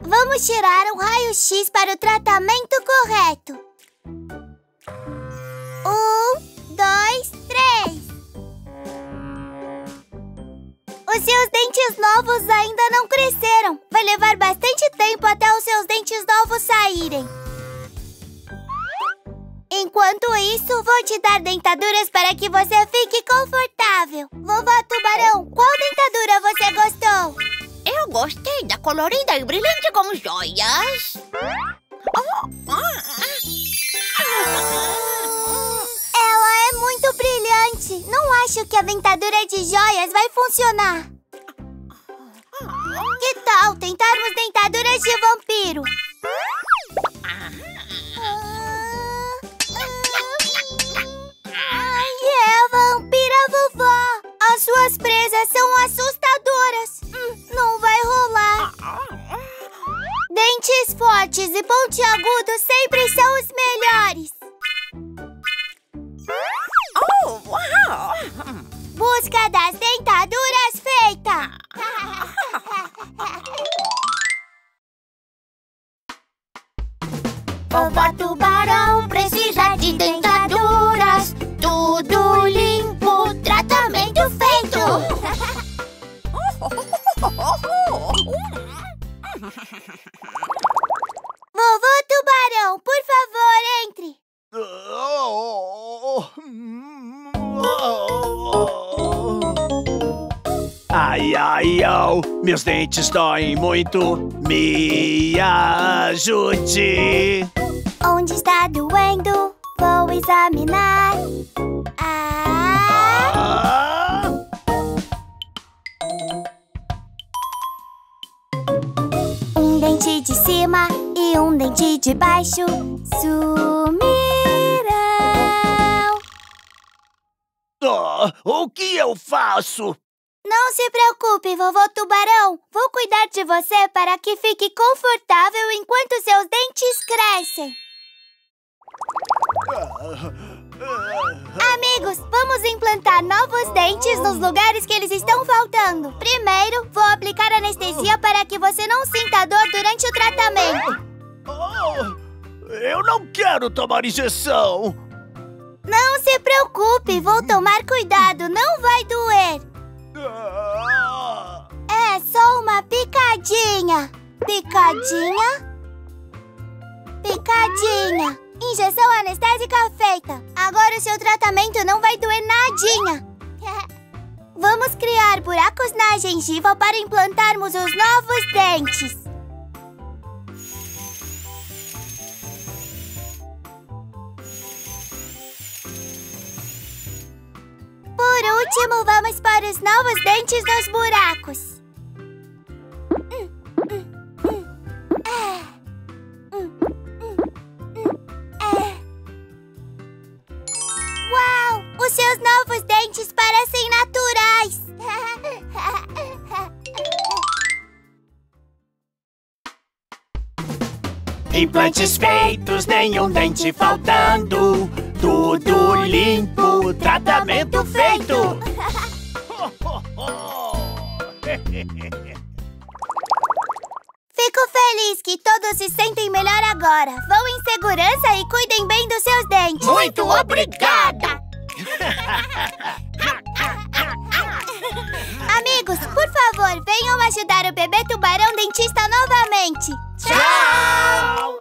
Vamos tirar um raio-x para o tratamento correto. Um, dois, três. Os seus dentes novos ainda não cresceram. Vai levar bastante tempo até os seus dentes novos saírem. Enquanto isso, vou te dar dentaduras para que você fique confortável. Vovó Tubarão, qual dentadura você gostou? Eu gostei da colorida e brilhante com joias. Ela é muito brilhante. Gente, não acho que a dentadura de joias vai funcionar. Que tal tentarmos dentaduras de vampiro? Ai, é a vampira vovó. As suas presas são assustadoras. Não vai rolar. Dentes fortes e pontiagudos sempre são os melhores. Oh, uau! Busca das dentaduras feita! Vovó Tubarão precisa de dentaduras. Tudo limpo, tratamento feito. Vovô Tubarão, por favor, entre. Ai, ai, ai, meus dentes doem muito. Me ajude. Onde está doendo? Vou examinar. Ah. Ah. Um dente de cima e um dente de baixo sumirão. Oh, o que eu faço? Não se preocupe, vovô Tubarão. Vou cuidar de você para que fique confortável enquanto seus dentes crescem. Amigos, vamos implantar novos dentes nos lugares que eles estão faltando. Primeiro, vou aplicar anestesia para que você não sinta dor durante o tratamento. Oh, eu não quero tomar injeção. Não se preocupe, vou tomar cuidado. Não vai doer. É só uma picadinha. Picadinha. Picadinha. Injeção anestésica feita. Agora o seu tratamento não vai doer nadinha. Vamos criar buracos na gengiva para implantarmos os novos dentes. Por último, vamos para os novos dentes nos buracos. Uau! Os seus novos dentes parecem naturais. Implantes feitos, nenhum dente faltando. Tudo limpo, tratamento feito! Fico feliz que todos se sentem melhor agora. Vão em segurança e cuidem bem dos seus dentes. Muito obrigada! Amigos, por favor, venham ajudar o bebê Tubarão Dentista novamente. Tchau!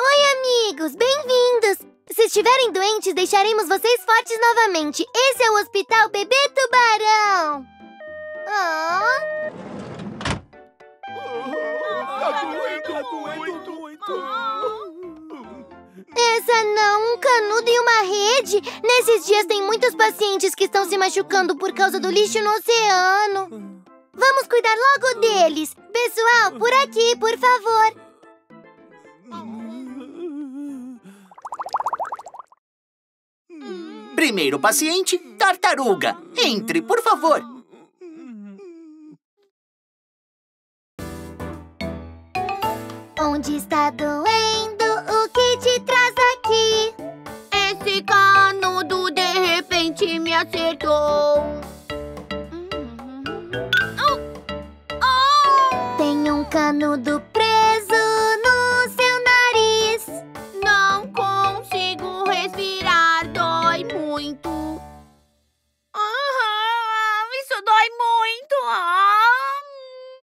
Oi, amigos! Bem-vindos! Se estiverem doentes, deixaremos vocês fortes novamente. Esse é o Hospital Bebê Tubarão! Oh! Tá doendo, tá doendo, tá doendo! Essa não! Um canudo e uma rede! Nesses dias tem muitos pacientes que estão se machucando por causa do lixo no oceano. Vamos cuidar logo deles! Pessoal, por aqui, por favor! Primeiro paciente, tartaruga. Entre, por favor. Onde está doendo? O que te traz aqui? Esse canudo de repente me acertou. Tem um canudo preso no seu nariz. Não consigo respirar, dói muito. Ah, isso dói muito. Ah.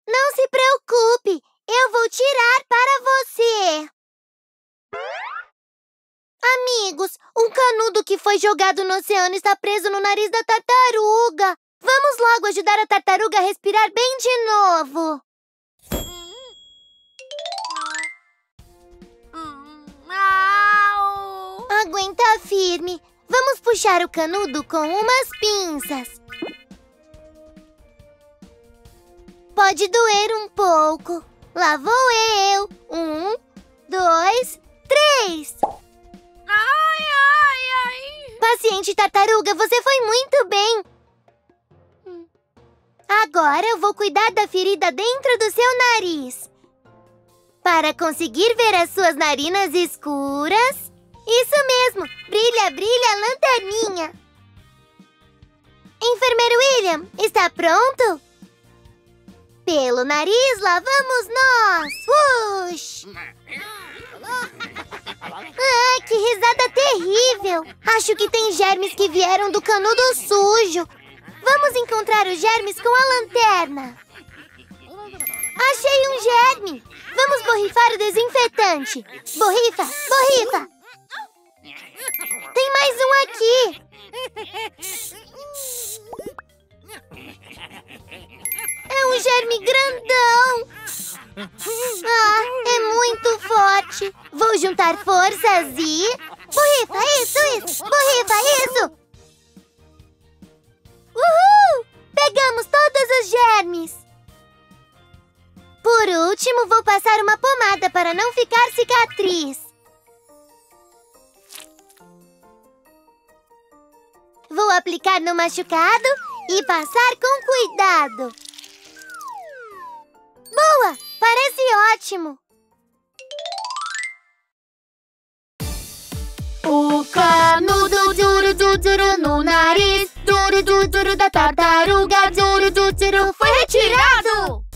Não se preocupe, eu vou tirar para você. Amigos, um canudo que foi jogado no oceano está preso no nariz da tartaruga. Vamos logo ajudar a tartaruga a respirar bem de novo. aguenta firme. Vamos puxar o canudo com umas pinças. Pode doer um pouco. Lá vou eu. Um, dois, três. Ai, ai, ai. Paciente tartaruga, você foi muito bem. Agora eu vou cuidar da ferida dentro do seu nariz. Para conseguir ver as suas narinas escuras... Isso mesmo! Brilha, brilha, lanterninha! Enfermeiro William, está pronto? Pelo nariz, lá vamos nós! Ush! Ah, que risada terrível! Acho que tem germes que vieram do canudo sujo. Vamos encontrar os germes com a lanterna. Achei um germe! Vamos borrifar o desinfetante. Borrifa, borrifa! Tem mais um aqui! É um germe grandão! Ah, é muito forte! Vou juntar forças e... Borrifa, isso, isso! Borrifa, isso! Uhul! Pegamos todos os germes! Por último, vou passar uma pomada para não ficar cicatriz. Vou aplicar no machucado e passar com cuidado. Boa! Parece ótimo! O canudo duro, duro, duro no nariz, duro, duro, duro da tartaruga, duro, duro, duro foi retirado!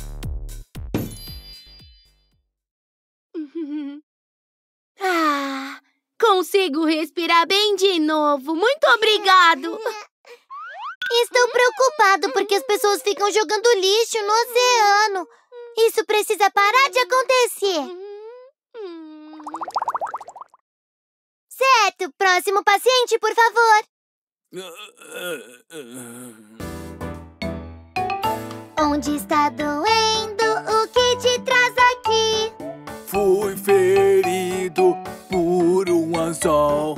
Ah, consigo respirar bem de novo. Muito obrigado. Estou preocupado porque as pessoas ficam jogando lixo no oceano. Isso precisa parar de acontecer. Certo, próximo paciente, por favor. Onde está doendo? O que te traz aqui? Fui ferido por um anzol.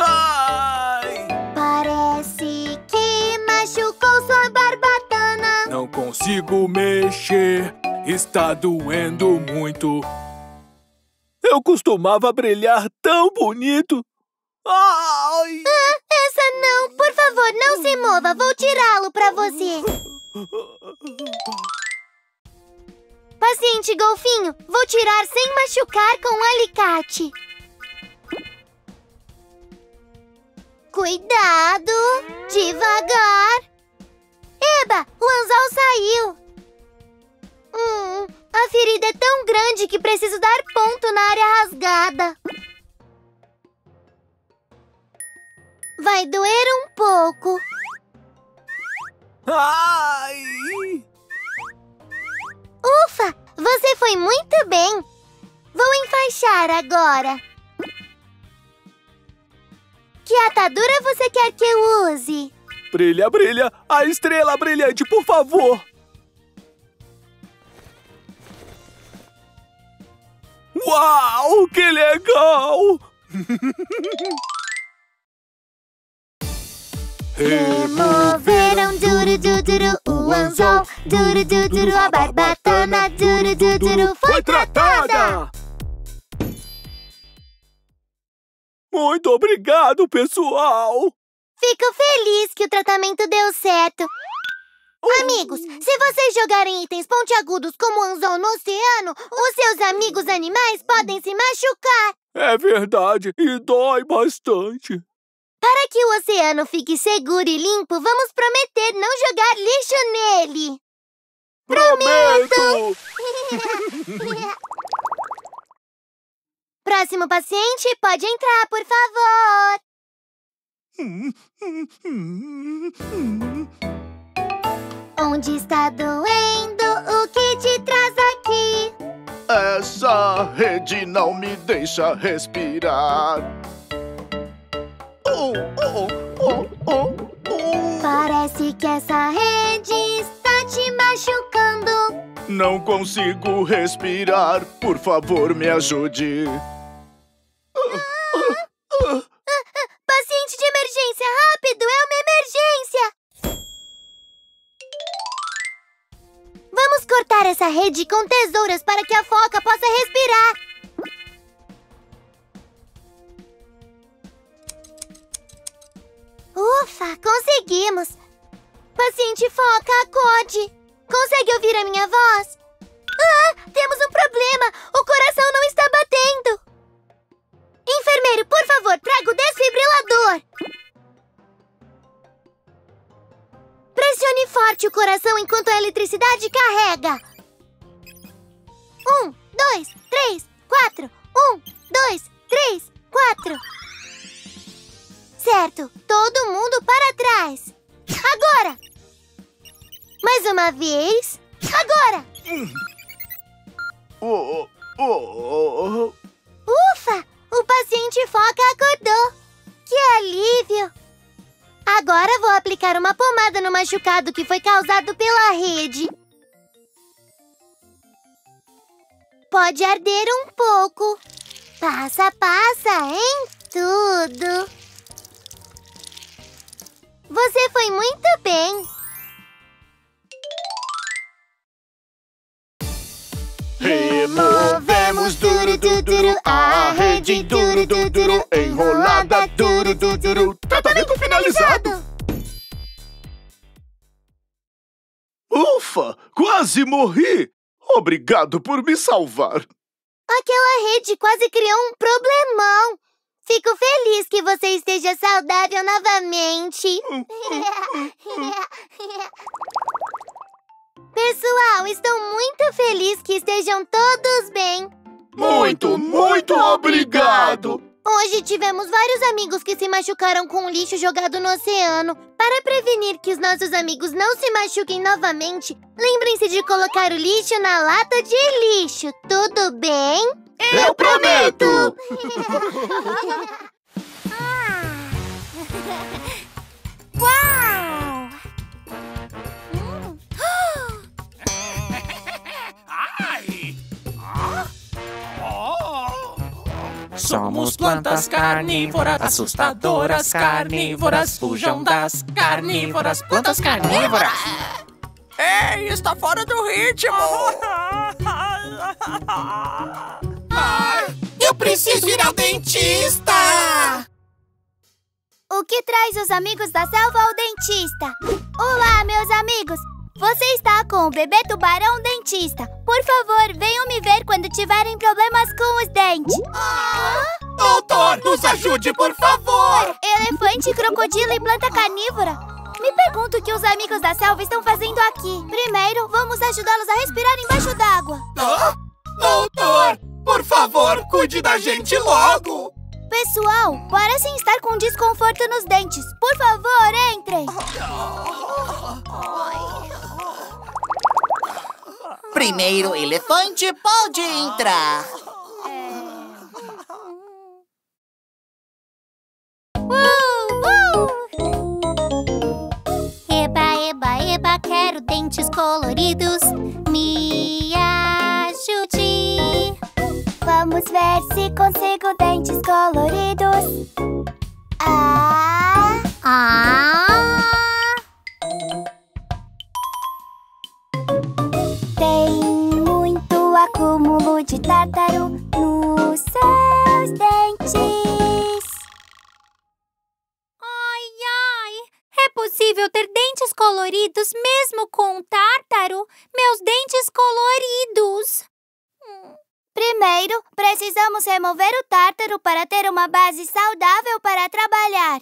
Ai! Parece que machucou sua barbatana. Não consigo mexer, está doendo muito. Eu costumava brilhar tão bonito. Ai! Ah, essa não, por favor, não se mova, vou tirá-lo pra você. Paciente golfinho, vou tirar sem machucar com um alicate. Cuidado, devagar. Eba, o anzol saiu. Hum, a ferida é tão grande que preciso dar ponto na área rasgada. Vai doer um pouco. Ai! Ufa! Você foi muito bem! Vou enfaixar agora! Que atadura você quer que eu use? Brilha, brilha! A estrela brilhante, por favor! Uau! Que legal! Removeram duro, duro, duro o anzol, duro, duro, duro a barbatana, duro, duro, duro foi tratada! Muito obrigado, pessoal! Fico feliz que o tratamento deu certo. Oh. Amigos, se vocês jogarem itens pontiagudos como o anzol no oceano, os seus amigos animais podem se machucar. É verdade, e dói bastante. Para que o oceano fique seguro e limpo, vamos prometer não jogar lixo nele! Prometo! Prometo. Próximo paciente, pode entrar, por favor! Onde está doendo? O que te traz aqui? Essa rede não me deixa respirar. Oh, oh, oh, oh, oh. Parece que essa rede está te machucando. Não consigo respirar, por favor me ajude. Enfeitar essa rede com tesouras para que a foca possa respirar. Ufa, conseguimos! Paciente foca, acorde! Consegue ouvir a minha voz? Ah, temos um problema! O coração não está batendo! Enfermeiro, por favor, traga o desfibrilador! Pressione forte o coração enquanto a eletricidade carrega! Um, dois, três, quatro! Um, dois, três, quatro! Certo! Todo mundo para trás! Agora! Mais uma vez! Agora! Oh, oh, oh, oh. Ufa! O paciente foca acordou! Que alívio! Agora vou aplicar uma pomada no machucado que foi causado pela rede. Pode arder um pouco. Passa, passa em tudo. Você foi muito bem. Removemos duro, duro, duro, a rede duro, duro, duro, enrolada duro, duro, duro. Tratamento finalizado! Ufa! Quase morri! Obrigado por me salvar! Aquela rede quase criou um problemão! Fico feliz que você esteja saudável novamente! Pessoal, estou muito feliz que estejam todos bem! Muito, muito obrigado! Hoje tivemos vários amigos que se machucaram com o lixo jogado no oceano. Para prevenir que os nossos amigos não se machuquem novamente, lembrem-se de colocar o lixo na lata de lixo, tudo bem? Eu, Eu prometo! Uau! Hum. Ai. Ah. Oh. Somos plantas carnívoras, assustadoras carnívoras, fujam das carnívoras, plantas carnívoras! Ei, está fora do ritmo! Eu preciso ir ao dentista! O que traz os amigos da selva ao dentista? Olá, meus amigos! Você está com o Bebê Tubarão Dentista. Por favor, venham me ver quando tiverem problemas com os dentes. Ah, doutor, nos ajude, por favor! Elefante, crocodilo e planta carnívora. Me pergunto o que os amigos da selva estão fazendo aqui. Primeiro, vamos ajudá-los a respirar embaixo d'água. Ah, doutor, por favor, cuide da gente logo. Pessoal, parecem estar com desconforto nos dentes. Por favor, entrem. Primeiro, elefante, pode entrar. Uh, uh. Eba, eba, quero dentes coloridos. Me ajude. Vamos ver se consigo dentes coloridos. Ah, ah. Tem muito acúmulo de tártaro nos seus dentes. Ai, ai. É possível ter dentes coloridos mesmo com um tártaro? Meus dentes coloridos! Primeiro, precisamos remover o tártaro para ter uma base saudável para trabalhar.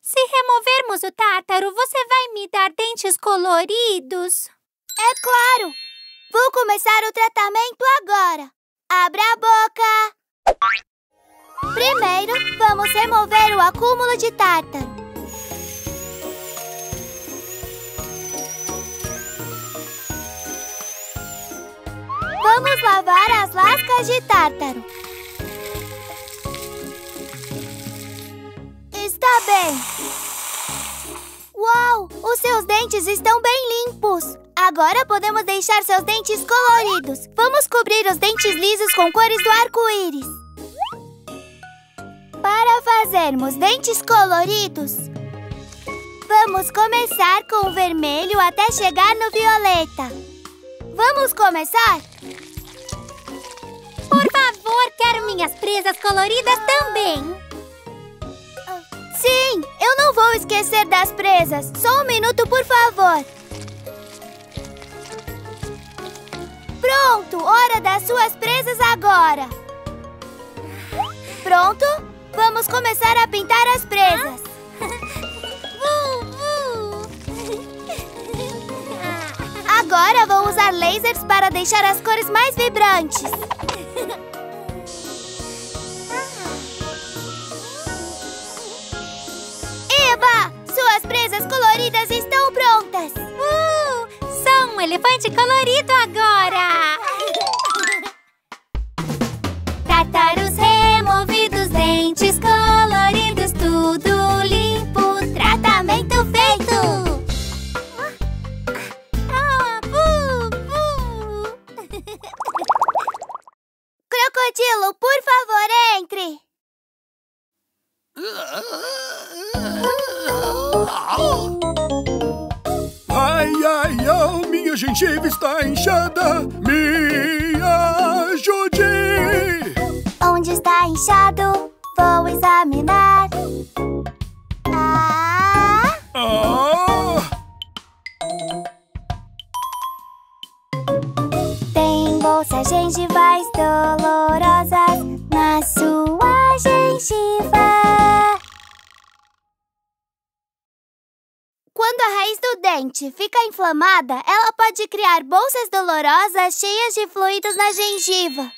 Se removermos o tártaro, você vai me dar dentes coloridos? É claro! Vou começar o tratamento agora. Abra a boca! Primeiro, vamos remover o acúmulo de tártaro. Vamos lavar as lascas de tártaro. Está bem. Uau! Os seus dentes estão bem limpos. Agora podemos deixar seus dentes coloridos. Vamos cobrir os dentes lisos com cores do arco-íris. Para fazermos dentes coloridos, vamos começar com o vermelho até chegar no violeta. Vamos começar? Por favor, quero minhas presas coloridas também. Sim, eu não vou esquecer das presas. Só um minuto, por favor. Pronto, hora das suas presas agora. Pronto? Vamos começar a pintar as presas. Agora vou usar lasers para deixar as cores mais vibrantes. Eba! Suas presas coloridas estão prontas! Uh! Sou um elefante colorido agora! Tartaros removidos, dentes coloridos, tudo limpo, tratamento feito! Ah, bu, bu. Crocodilo, por favor, entre! Ai, ai, ai, minha gengiva está inchada. Me ajude. Onde está inchado? Vou examinar. Ah. Ah. Tem bolsas gengivais dolorosas na sua gengiva. Quando a raiz do dente fica inflamada, ela pode criar bolsas dolorosas cheias de fluidos na gengiva.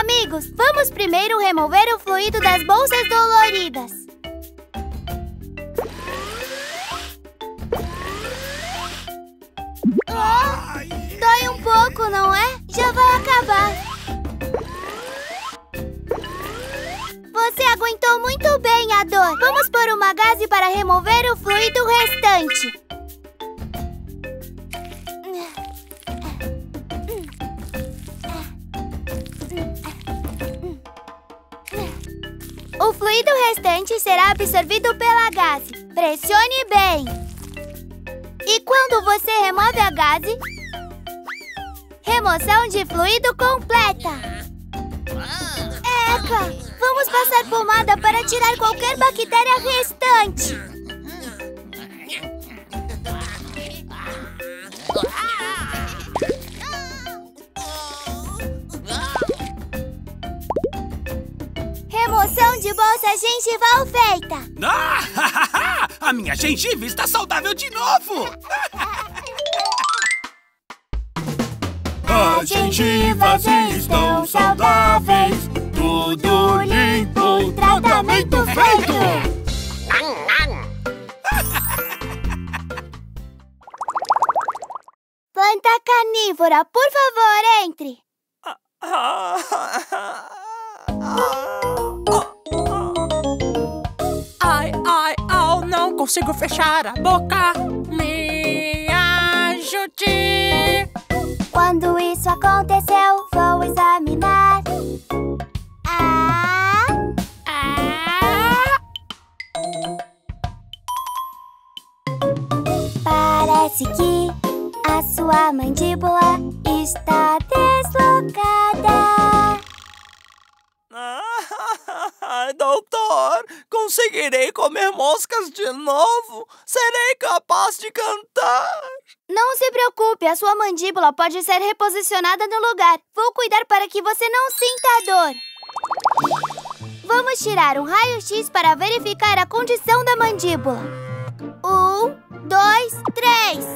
Amigos, vamos primeiro remover o fluido das bolsas doloridas. Oh, dói um pouco, não é? Já vai acabar. Você aguentou muito bem a dor. Vamos pôr uma gaze para remover o fluido restante. O fluido restante será absorvido pela gaze. Pressione bem. E quando você remove a gaze, remoção de fluido completa. Eca! Vamos passar pomada para tirar qualquer bactéria restante. Remoção de bolsa gengival feita. Ah, a minha gengiva está saudável de novo. As gengivas estão saudáveis, tudo limpo, tratamento feito! Planta carnívora, por favor, entre! Ai, ai, au, não consigo fechar a boca! Me ajude! Quando isso aconteceu, vou examinar. Ah, ah. Parece que a sua mandíbula está deslocada. Ah, doutor, conseguirei comer moscas de novo? Serei capaz de cantar? Não se preocupe, a sua mandíbula pode ser reposicionada no lugar. Vou cuidar para que você não sinta dor. Vamos tirar um raio-x para verificar a condição da mandíbula. Um, dois, três.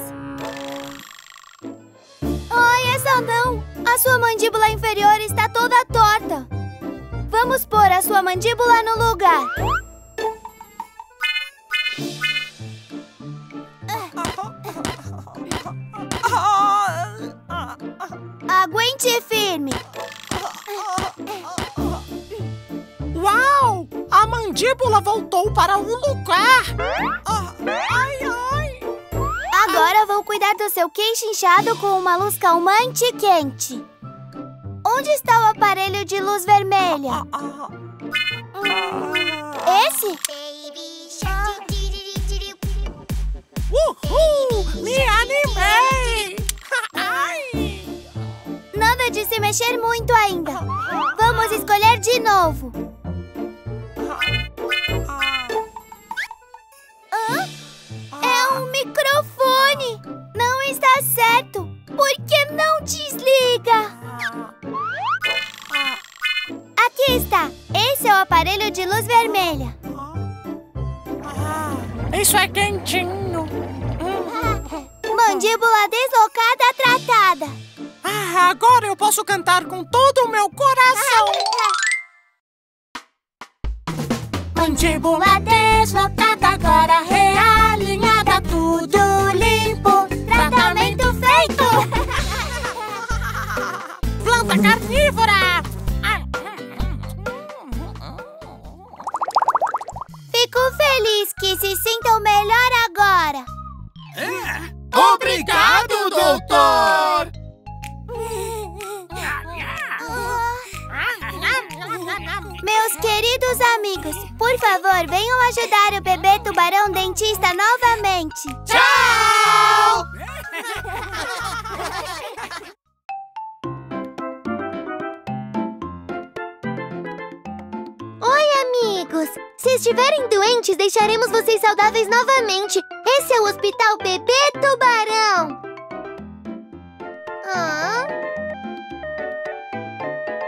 Ai, essa não! A sua mandíbula inferior está toda torta. Vamos pôr a sua mandíbula no lugar. Aguente firme. Uau! A mandíbula voltou para o lugar. Ai, ai. Agora vou cuidar do seu queixo inchado com uma luz calmante e quente. Onde está o aparelho de luz vermelha? Esse? Uhul! Me animei! mexer muito ainda. Vamos escolher de novo. Hã? É um microfone. Não está certo. Por que não desliga? Aqui está. Esse é o aparelho de luz vermelha. Isso é quentinho. Mandíbula deslocada tratada. Ah, agora eu posso cantar com todo o meu coração. Mandíbula deslocada, agora realinhada, tudo limpo. Tratamento feito. Planta carnívora. Fico feliz que se sintam melhor agora. É. Obrigado, doutor! Meus queridos amigos, por favor, venham ajudar o bebê tubarão dentista novamente. Tchau! Oi, amigos! Se estiverem doentes, deixaremos vocês saudáveis novamente. Esse é o Hospital Bebê Tubarão. Ah.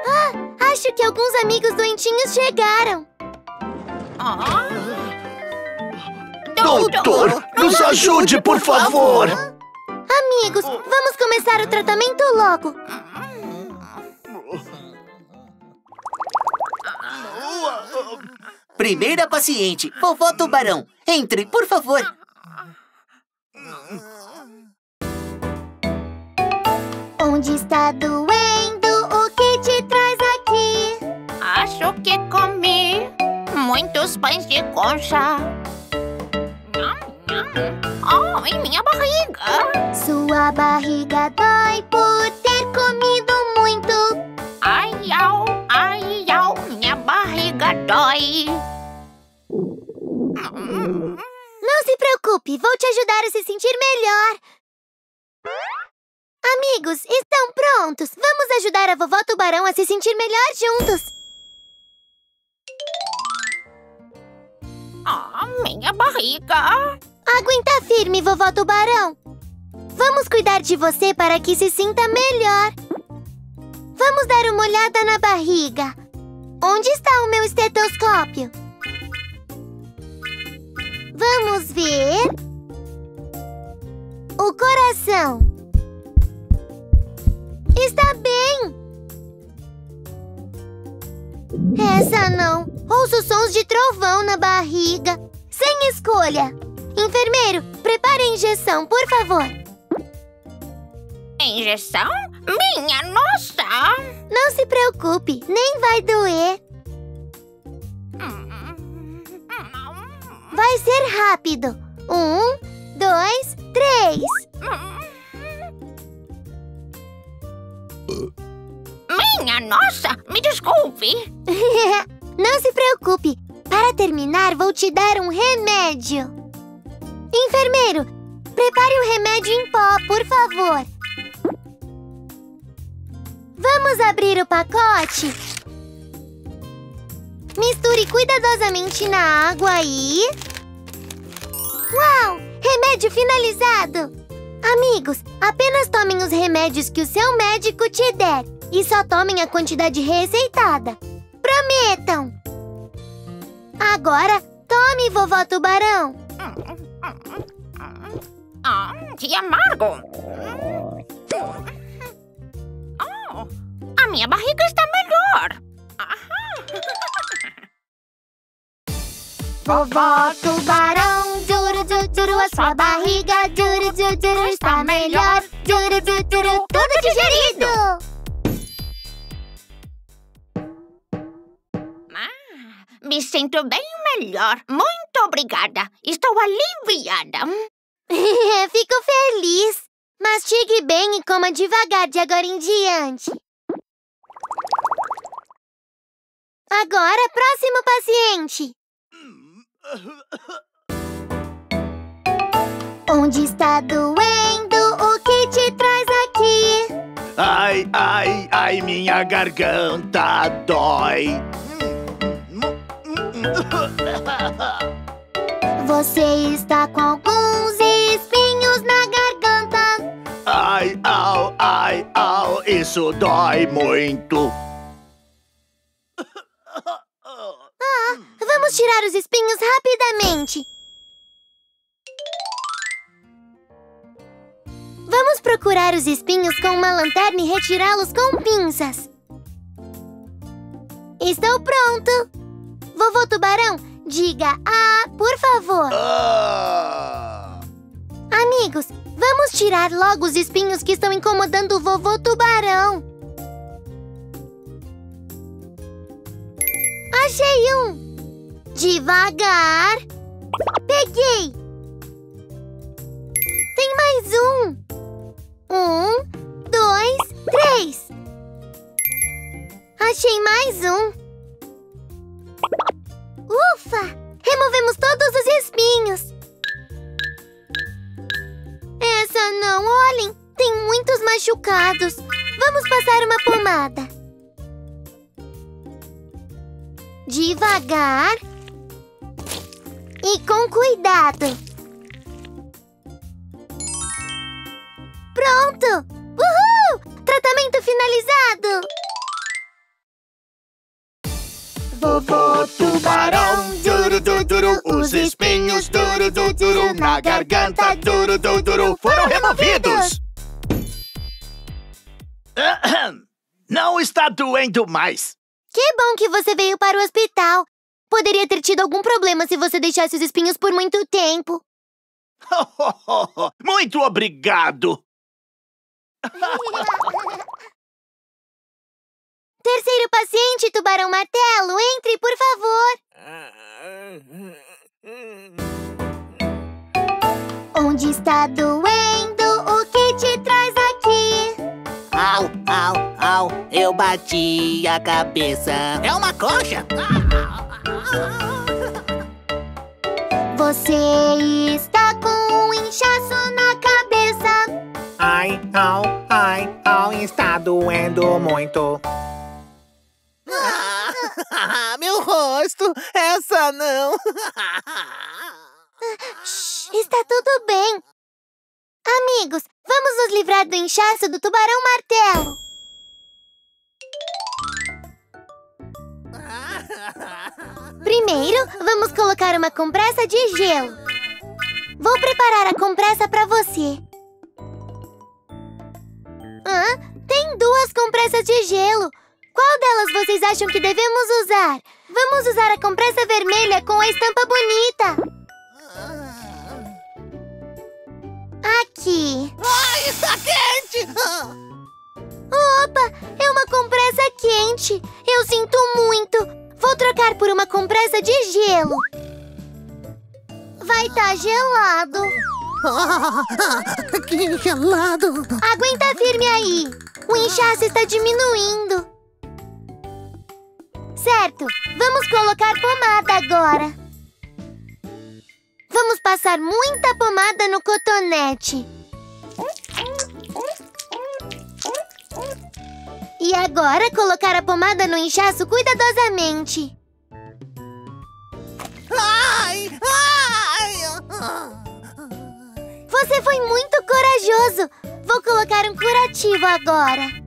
Ah, acho que alguns amigos doentinhos chegaram. Ah. Doutor, nos ajude, por favor! Amigos, vamos começar o tratamento logo. Primeira paciente, vovó Tubarão. Entre, por favor. Onde está doendo? O que te traz aqui? Acho que comi muitos pães de concha. Oh, em minha barriga. Sua barriga dói por ter comido muito. Ai, au, ai, au, minha barriga dói. Não se preocupe, vou te ajudar a se sentir melhor. Amigos, estão prontos? Vamos ajudar a vovó Tubarão a se sentir melhor juntos. Ah, minha barriga. Aguenta firme, vovó Tubarão. Vamos cuidar de você para que se sinta melhor. Vamos dar uma olhada na barriga. Onde está o meu estetoscópio? Vamos ver... O coração. Está bem. Essa não. Ouço sons de trovão na barriga. Sem escolha. Enfermeiro, prepare a injeção, por favor. Injeção? Minha nossa! Não se preocupe, nem vai doer. Vai ser rápido. Um, dois, três. Minha nossa, me desculpe. Não se preocupe. Para terminar, vou te dar um remédio. Enfermeiro, prepare o remédio em pó, por favor. Vamos abrir o pacote. Misture cuidadosamente na água e... Uau! Remédio finalizado! Amigos, apenas tomem os remédios que o seu médico te der. E só tomem a quantidade receitada. Prometam! Agora, tome, vovó Tubarão. Ah, que amargo! Oh, a minha barriga está melhor! Vovó Tubarão, juro, juro, a sua barriga, juro, juro, está melhor, juro, juro, tudo digerido! Ah, me sinto bem melhor, muito obrigada, estou aliviada! Fico feliz! Mastigue bem e coma devagar de agora em diante! Agora, próximo paciente! Onde está doendo? O que te traz aqui? Ai, Ai, ai, ai, minha garganta dói. Você está com alguns espinhos na garganta. Ai, au, ai, au, isso dói muito. Ah, vamos tirar os espinhos rapidamente. Vamos procurar os espinhos com uma lanterna e retirá-los com pinças. Estou pronto! Vovô Tubarão, diga ah, por favor. Ah. Amigos, vamos tirar logo os espinhos que estão incomodando o vovô Tubarão. Achei um! Devagar! Peguei! Tem mais um! Um, dois, três! Achei mais um! Ufa! Removemos todos os espinhos! Essa não! Olhem! Tem muitos machucados! Vamos passar uma pomada! Devagar! E com cuidado! Pronto! Uhul! Tratamento finalizado! Vovô Tubarão, duru, duru, duru, os espinhos, duru, duru, duru, na garganta, duru, duru, duru, foram removidos! Não está doendo mais! Que bom que você veio para o hospital! Poderia ter tido algum problema se você deixasse os espinhos por muito tempo! Muito obrigado! Terceiro paciente, Tubarão Martelo, entre, por favor. Onde está doendo? O que te traz aqui? Au, au, au, eu bati a cabeça. É uma coxa! Você está com um inchaço na cabeça. Ai, au, ai, au, está doendo muito. Ah, meu rosto, essa não. Está tudo bem. Amigos, vamos nos livrar do inchaço do Tubarão Martelo. Primeiro, vamos colocar uma compressa de gelo. Vou preparar a compressa para você. Ah, tem duas compressas de gelo. Qual delas vocês acham que devemos usar? Vamos usar a compressa vermelha com a estampa bonita. Aqui. Ai, está quente! Opa, é uma compressa quente. Eu sinto muito. Vou trocar por uma compressa de gelo. Vai estar gelado. Que gelado! Aguenta firme aí! O inchaço está diminuindo! Certo! Vamos colocar pomada agora! Vamos passar muita pomada no cotonete! E agora colocar a pomada no inchaço cuidadosamente! Ai! Ai! Você foi muito corajoso! Vou colocar um curativo agora!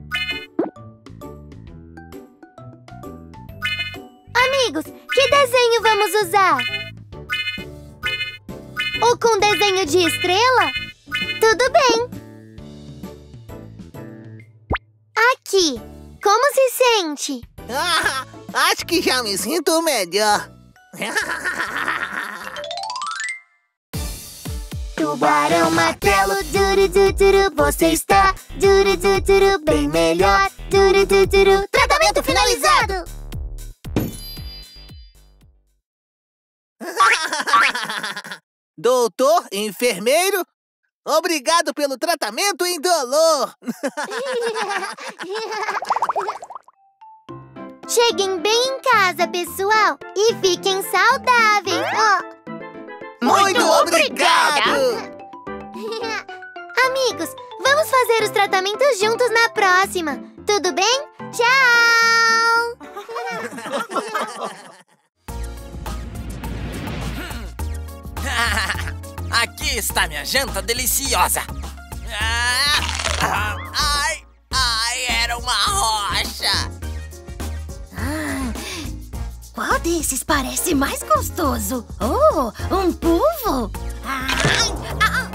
Amigos, que desenho vamos usar? O com desenho de estrela? Tudo bem! Aqui! Como se sente? Ah, acho que já me sinto melhor! Tubarão Martelo, duru, duru, duru, você está, duru, duru, duru, bem melhor, duru, duru, duru. Tratamento finalizado! Doutor, enfermeiro, obrigado pelo tratamento indolor! Cheguem bem em casa, pessoal, e fiquem saudáveis! Oh. Muito obrigado! amigos! Vamos fazer os tratamentos juntos na próxima! Tudo bem? Tchau! Aqui está minha janta deliciosa! Ai, ai, era uma rocha! Ah, qual desses parece mais gostoso? Oh, um polvo? Ai, ah,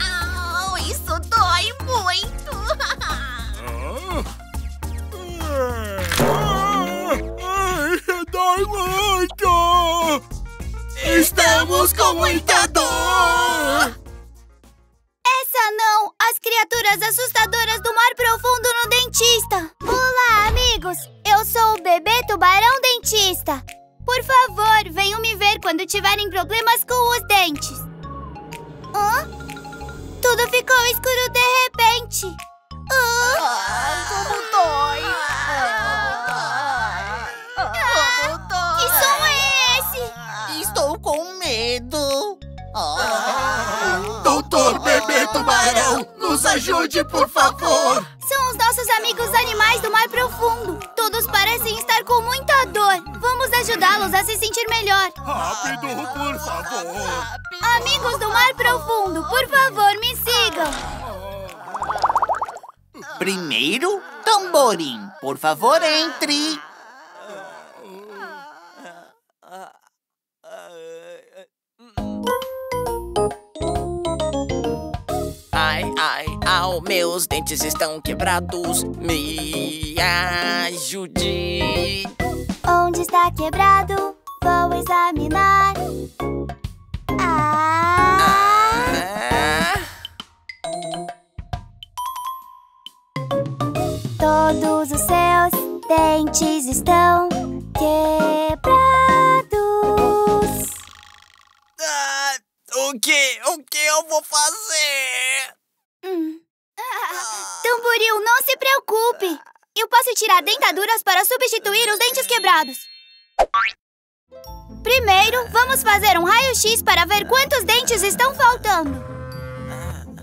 ah, isso dói muito! Dói muito! Estamos com muita dor! Essa não! As criaturas assustadoras do mar profundo no dentista! Olá, amigos! Eu sou o Bebê Tubarão Dentista! Por favor, venham me ver quando tiverem problemas com os dentes! Hã? Tudo ficou escuro de repente! Hã? Ah, como dói! Ah, como dói! Que som é esse? Estou com medo! Ah. Doutor Bebê Tubarão, nos ajude, por favor! São os nossos amigos animais do mar profundo. Todos parecem estar com muita dor. Vamos ajudá-los a se sentir melhor. Rápido, por favor! Amigos do mar profundo, por favor, me sigam! Primeiro, tamborim. Por favor, entre! Ai, ai, ai, meus dentes estão quebrados, me ajude. Onde está quebrado, vou examinar. Ah. Ah. Todos os seus dentes estão quebrados. Ah, o que, o que eu vou fazer? Hum. Ah, tamboril, não se preocupe. Eu posso tirar dentaduras para substituir os dentes quebrados. Primeiro, vamos fazer um raio-x para ver quantos dentes estão faltando.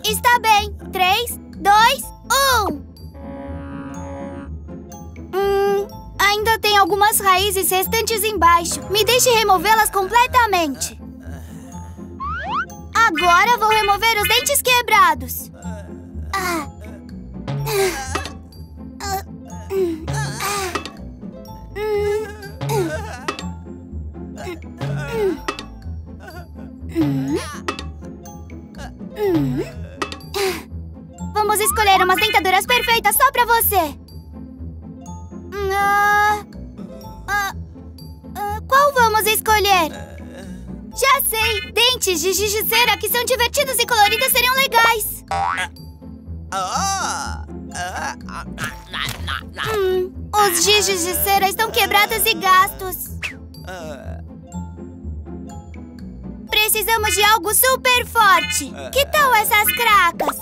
Está bem. três, dois, um. Hum, ainda tem algumas raízes restantes embaixo. Me deixe removê-las completamente. Agora vou remover os dentes quebrados. Ah. Ah. Vamos escolher umas dentaduras perfeitas só pra você. Ah. Ah. Ah. Qual vamos escolher? Já sei! Dentes de gigiceira que são divertidos e coloridos seriam legais! Hum, os gigis de cera estão quebrados e gastos! Precisamos de algo super forte! Que tal essas cracas?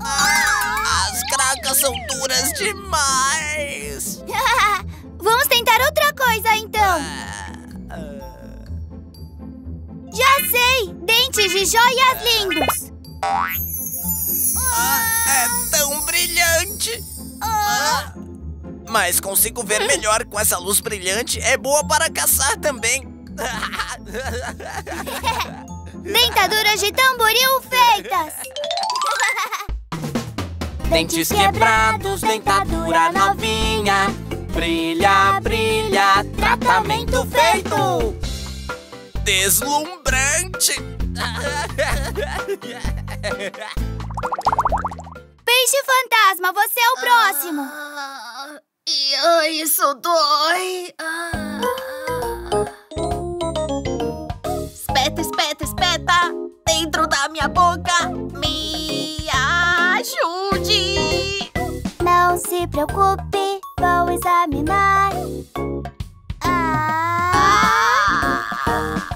As cracas são duras demais! Vamos tentar outra coisa, então! Já sei! Dentes de joias lindos! Ah, é tão brilhante! Ah. Mas consigo ver melhor com essa luz brilhante. É boa para caçar também! Dentaduras de tamboril feitas! Dentes quebrados, dentadura novinha! Brilha, brilha, tratamento feito! Deslumbrante! Peixe fantasma, você é o próximo! Ah, isso dói! Ah. Espeta, espeta, espeta! Dentro da minha boca, me ajude! Não se preocupe! Vou examinar. Ah. Ah.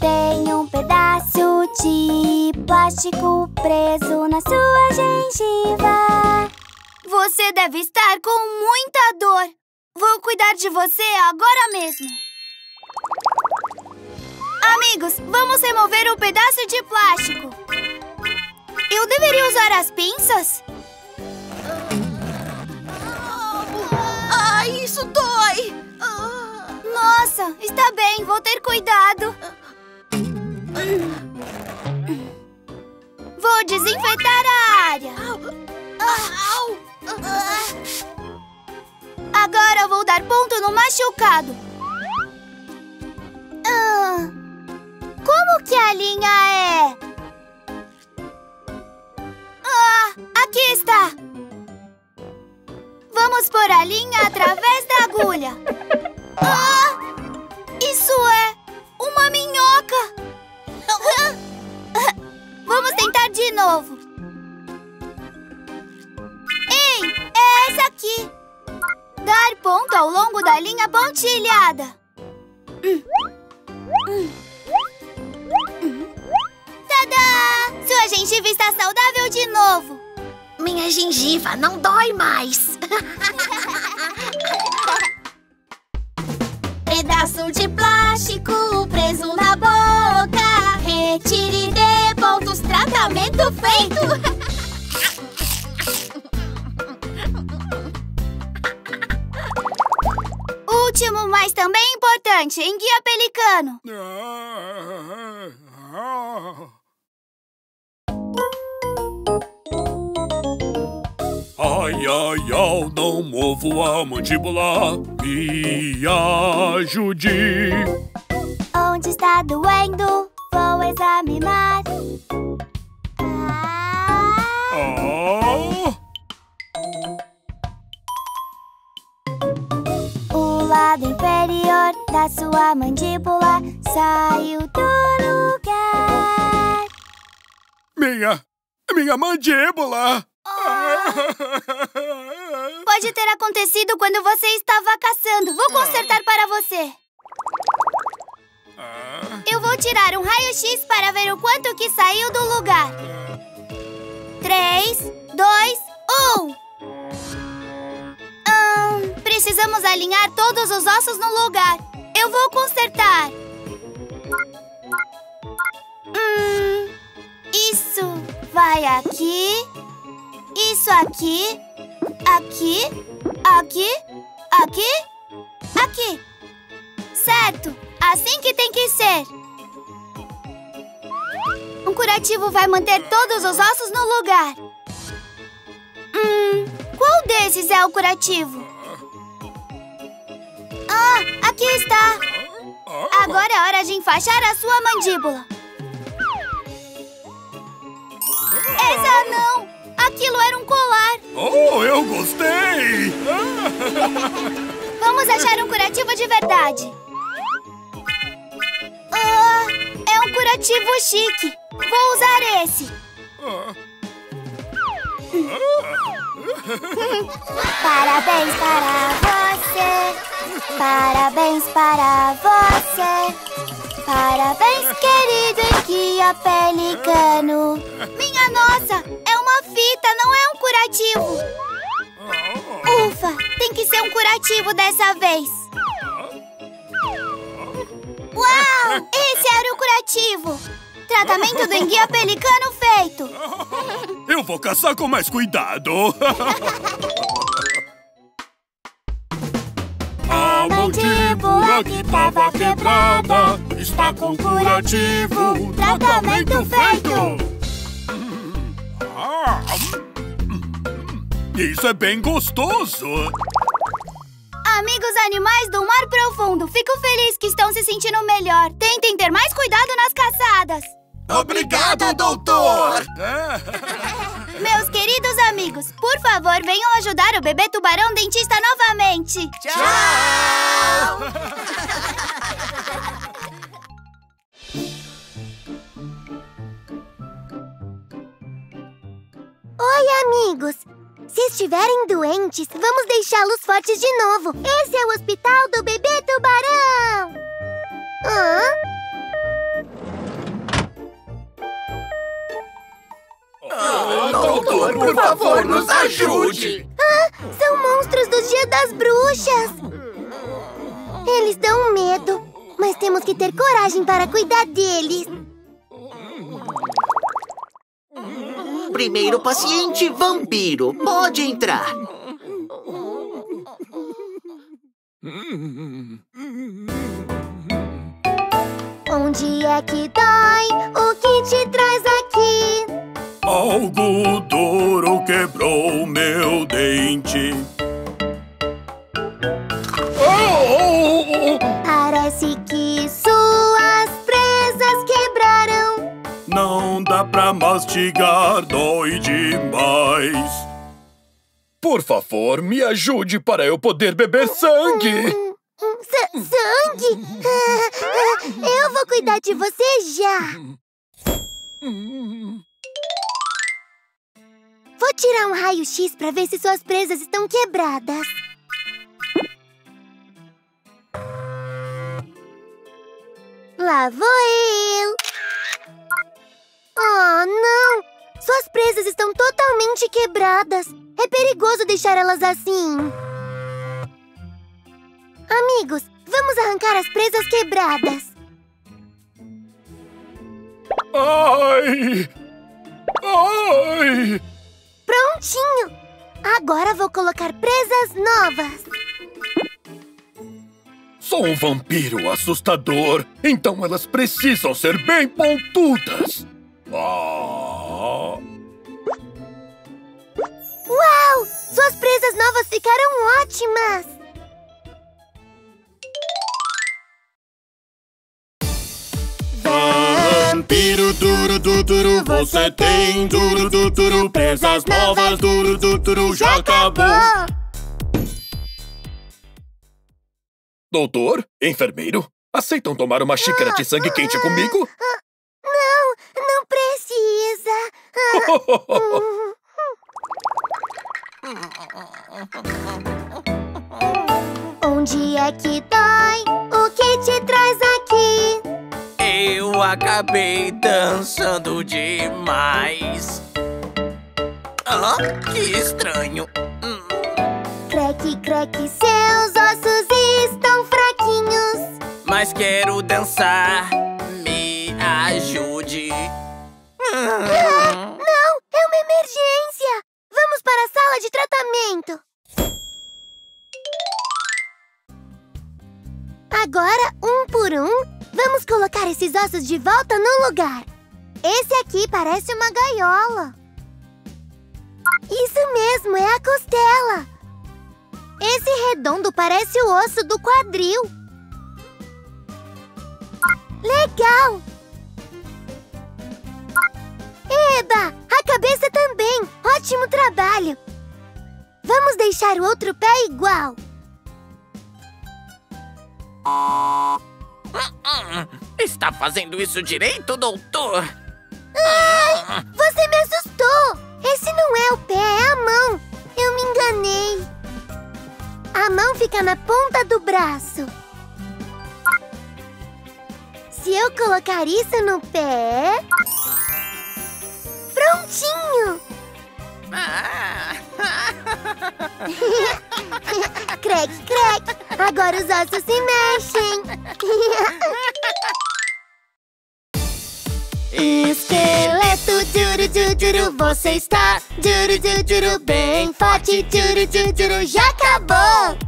Tem um pedaço de plástico preso na sua gengiva. Você deve estar com muita dor. Vou cuidar de você agora mesmo. amigos, vamos remover um pedaço de plástico. Eu deveria usar as pinças? Ah, isso dói! Nossa, está bem, vou ter cuidado. Vou desinfetar a área. Agora vou dar ponto no machucado. Ah, como que a linha é? Ah, aqui está. Vamos pôr a linha através da agulha. Ah, isso é uma minhoca. Vamos tentar de novo. Ei, é essa aqui. Dar ponto ao longo da linha pontilhada. Tadá! Sua gengiva está saudável de novo. Minha gengiva não dói mais. Pedaço de plástico preso na boca. Retire de pontos, tratamento feito. Último, mas também importante, enguia pelicano. Ai, ai, ai, não movo a mandíbula, me ajude. Onde está doendo, vou examinar. Ah. Ah. O lado inferior da sua mandíbula saiu do lugar. Minha, minha mandíbula! Pode ter acontecido quando você estava caçando. Vou consertar para você. Eu vou tirar um raio-x para ver o quanto que saiu do lugar. três, dois, um. Hum, precisamos alinhar todos os ossos no lugar. Eu vou consertar. Hum, isso vai aqui. Isso aqui, aqui, aqui, aqui, aqui. Certo, assim que tem que ser. Um curativo vai manter todos os ossos no lugar. Hum, qual desses é o curativo? Ah, aqui está. Agora é hora de enfaixar a sua mandíbula. Essa não! Aquilo era um colar. Oh, eu gostei! Vamos achar um curativo de verdade. Ah, é um curativo chique. Vou usar esse. Parabéns para você. Parabéns para você. Parabéns, querido enguia pelicano. Minha nossa, é uma fita, não é um curativo. Ufa, tem que ser um curativo dessa vez. Uau, esse era o curativo. Tratamento do enguia pelicano feito. Eu vou caçar com mais cuidado. A mandíbula que tava quebrada está com curativo, tratamento feito. Isso é bem gostoso. Amigos animais do mar profundo, fico feliz que estão se sentindo melhor. Tentem ter mais cuidado nas caçadas. Obrigada, doutor! Meus queridos amigos, por favor, venham ajudar o bebê tubarão dentista novamente. Tchau! Oi, amigos! Se estiverem doentes, vamos deixá-los fortes de novo. Esse é o Hospital do Bebê Tubarão! Hã? Ah, doutor, por favor, nos ajude! Ah, são monstros do Dia das Bruxas! Eles dão medo, Mas temos que ter coragem para cuidar deles. Primeiro paciente vampiro, pode entrar. Onde é que dói? O que te traz aqui? Algo duro quebrou meu dente. Parece que suas presas quebraram. Não dá pra mastigar, dói demais. Por favor, me ajude para eu poder beber sangue. S-sangue? Eu vou cuidar de você já. Vou tirar um raio-x para ver se suas presas estão quebradas. Lá vou eu. Oh, não! Suas presas estão totalmente quebradas. É perigoso deixar elas assim. Amigos, vamos arrancar as presas quebradas. Ai! Ai! Prontinho! Agora vou colocar presas novas. Sou um vampiro assustador, então elas precisam ser bem pontudas. Ah. Uau! Suas presas novas ficaram ótimas! Vampiro duro, duro, duro, você tem duro, duro, duro, presas novas, duro, duro, duro, já acabou! Doutor? Enfermeiro? Aceitam tomar uma xícara de sangue quente comigo? Não, não precisa! Onde é que dói? O que te traz aqui? Eu acabei dançando demais. Ah, que estranho. Creque, creque, seus ossos estão fraquinhos. Mas quero dançar, me ajude. Ah, não, é uma emergência. Vamos para a sala de tratamento! Agora, um por um, vamos colocar esses ossos de volta no lugar. Esse aqui parece uma gaiola. Isso mesmo, é a costela. Esse redondo parece o osso do quadril. Legal! Eba! A cabeça também! Ótimo trabalho! Vamos deixar o outro pé igual. Está fazendo isso direito, doutor? Ai, você me assustou! Esse não é o pé, é a mão. Eu me enganei. A mão fica na ponta do braço. Se eu colocar isso no pé... Prontinho! Ah. Crack, crack! Agora os ossos se mexem! Esqueleto, duro, duro, duro, você está duro, duro, duro, bem forte, duro, duro, duro, já acabou!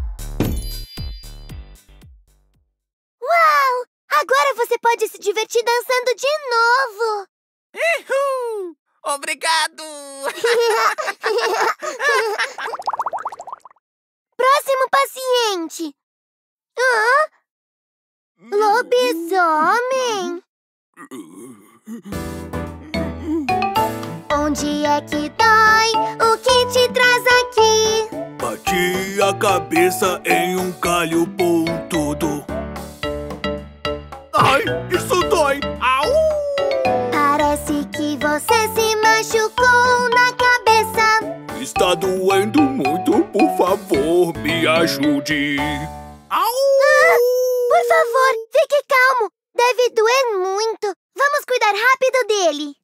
Uau! Agora você pode se divertir dançando de novo! Uhul! Obrigado! Próximo paciente! Ah? Lobisomem! Onde é que dói? O que te traz aqui? Bati a cabeça em um galho pontudo. Ai, isso dói! Au! Parece que você se machucou na cabeça. Está doendo muito, por favor, me ajude. Au! Ah, por favor, fique calmo. Deve doer muito. Vamos cuidar rápido dele.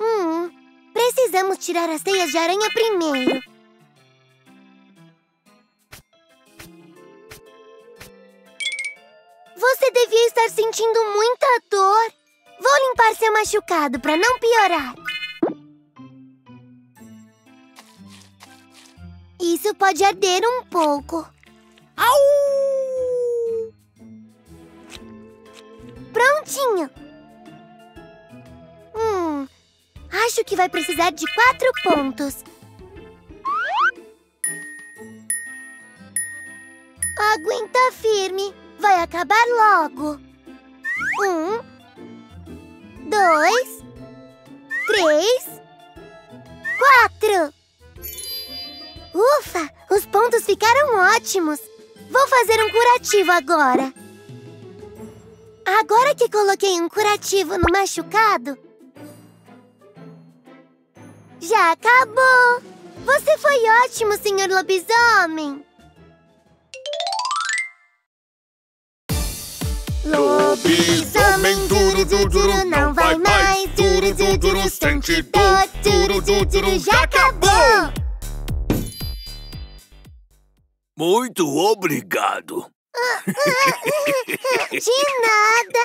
Hum, precisamos tirar as teias de aranha primeiro. Você devia estar sentindo muita dor. Vou limpar seu machucado para não piorar. Isso pode arder um pouco. Au! Prontinho! Hum, acho que vai precisar de quatro pontos. Aguenta firme, vai acabar logo. Um, dois, três, quatro. Ufa, os pontos ficaram ótimos. Vou fazer um curativo agora. Agora que coloquei um curativo no machucado, já acabou. Você foi ótimo, senhor lobisomem. Lobisomem, duro, duro, duro, não vai mais. Duro, duro, duro, sente dor. Duro, duro, duro, já acabou. Muito obrigado. De nada.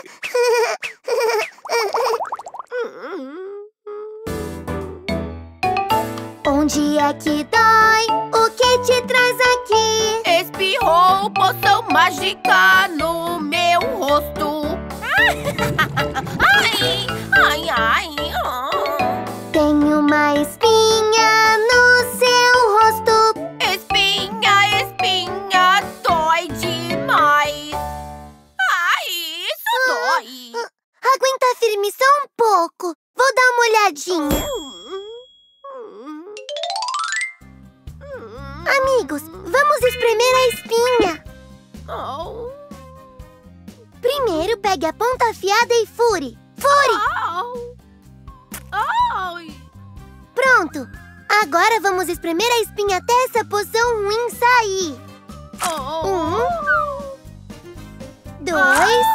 Onde é que dói? O que te traz aqui? Espirrou poção mágica no meu rosto. Ai, ai, ai. Oh. Tem uma espinha no seu rosto. Aguenta firme só um pouco. Vou dar uma olhadinha. Amigos, vamos espremer a espinha. Primeiro, pegue a ponta afiada e fure. Fure! Pronto! Agora vamos espremer a espinha até essa poção ruim sair. Um. Dois.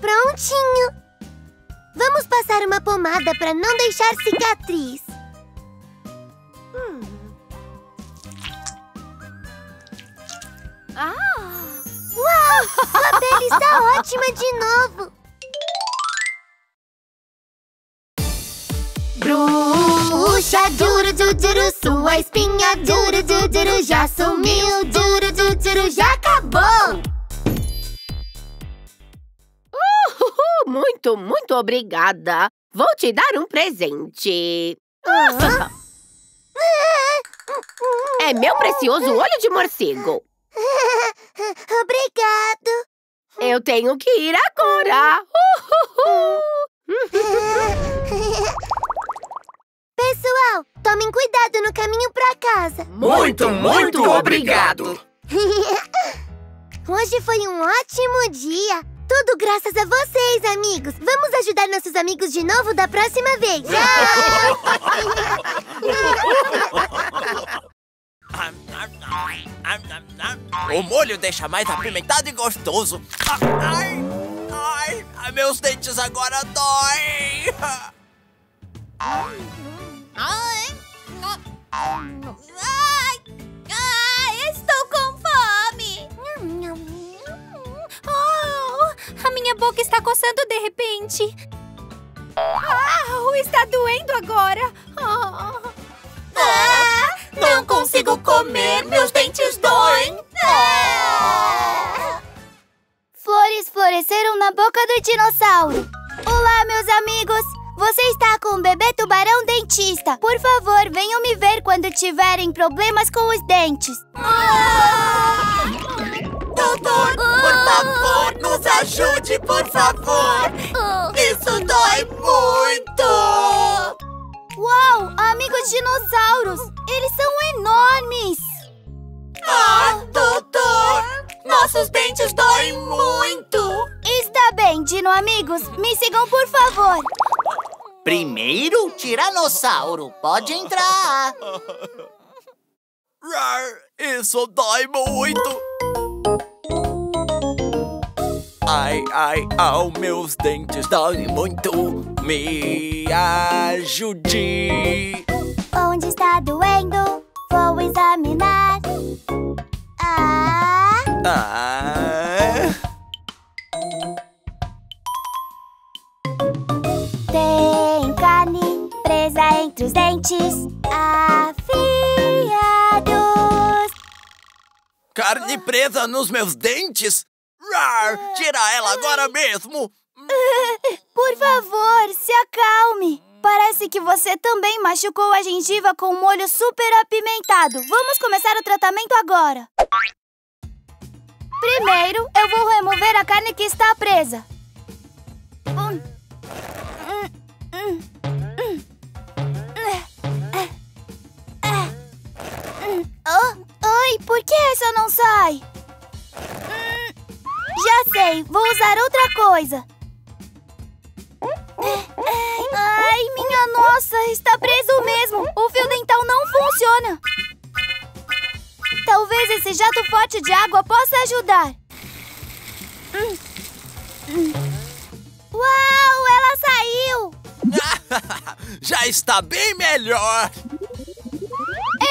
Prontinho! Vamos passar uma pomada para não deixar cicatriz. Hum. Ah. Uau! Sua pele está ótima de novo! Bruxa, duro, duro, duro, sua espinha, duro, duro, duro, já sumiu, duro, duro, duro, já acabou! Muito, muito obrigada. Vou te dar um presente. Ah. É meu precioso olho de morcego. Obrigado. Eu tenho que ir agora. Pessoal, tomem cuidado no caminho pra casa. Muito, muito obrigado. Hoje foi um ótimo dia. Tudo graças a vocês, amigos! Vamos ajudar nossos amigos de novo da próxima vez! O molho deixa mais apimentado e gostoso! Ai, ai, ai, meus dentes agora doem! Ai, ai, ai, estou com fome! A minha boca está coçando de repente. Ah, está doendo agora. Oh. Ah, não consigo comer, meus dentes doem. Ah. Flores floresceram na boca do dinossauro. Olá, meus amigos. Você está com o Bebê Tubarão Dentista. Por favor, venham me ver quando tiverem problemas com os dentes. Ah. Doutor, por favor, nos ajude, por favor! Isso dói muito! Uau, amigos dinossauros! Eles são enormes! Ah, doutor! Nossos dentes doem muito! Está bem, Dino Amigos, me sigam, por favor! Primeiro, Tiranossauro, pode entrar! Isso dói muito! Ai, ai, ai, meus dentes doem muito. Me ajude. Onde está doendo? Vou examinar. Ah, Ah. Tem carne presa entre os dentes afiados. Carne presa nos meus dentes? Rar, tira ela agora mesmo! Por favor, se acalme. Parece que você também machucou a gengiva com um molho super apimentado. Vamos começar o tratamento agora. Primeiro, eu vou remover a carne que está presa. Oh, ai, por que essa não sai? Já sei, vou usar outra coisa. Ai, minha nossa, está preso mesmo. O fio dental não funciona. Talvez esse jato forte de água possa ajudar. Uau, ela saiu! Já está bem melhor.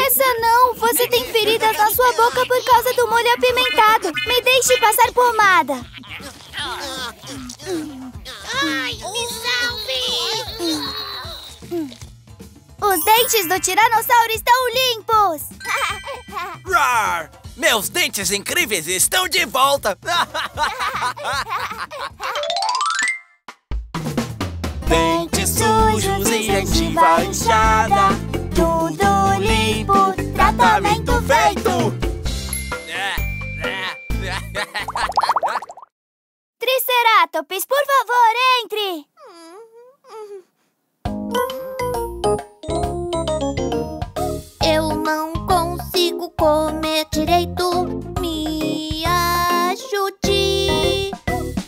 Essa não, você tem feridas na sua boca por causa do molho apimentado. Me deixe passar pomada. Ai, me salve! Os dentes do tiranossauro estão limpos! Rar! Meus dentes incríveis estão de volta! Dentes sujos e gengiva inchada, tudo limpo, tratamento feito! Triceratops, por favor, entre! Eu não consigo comer direito. Me ajude.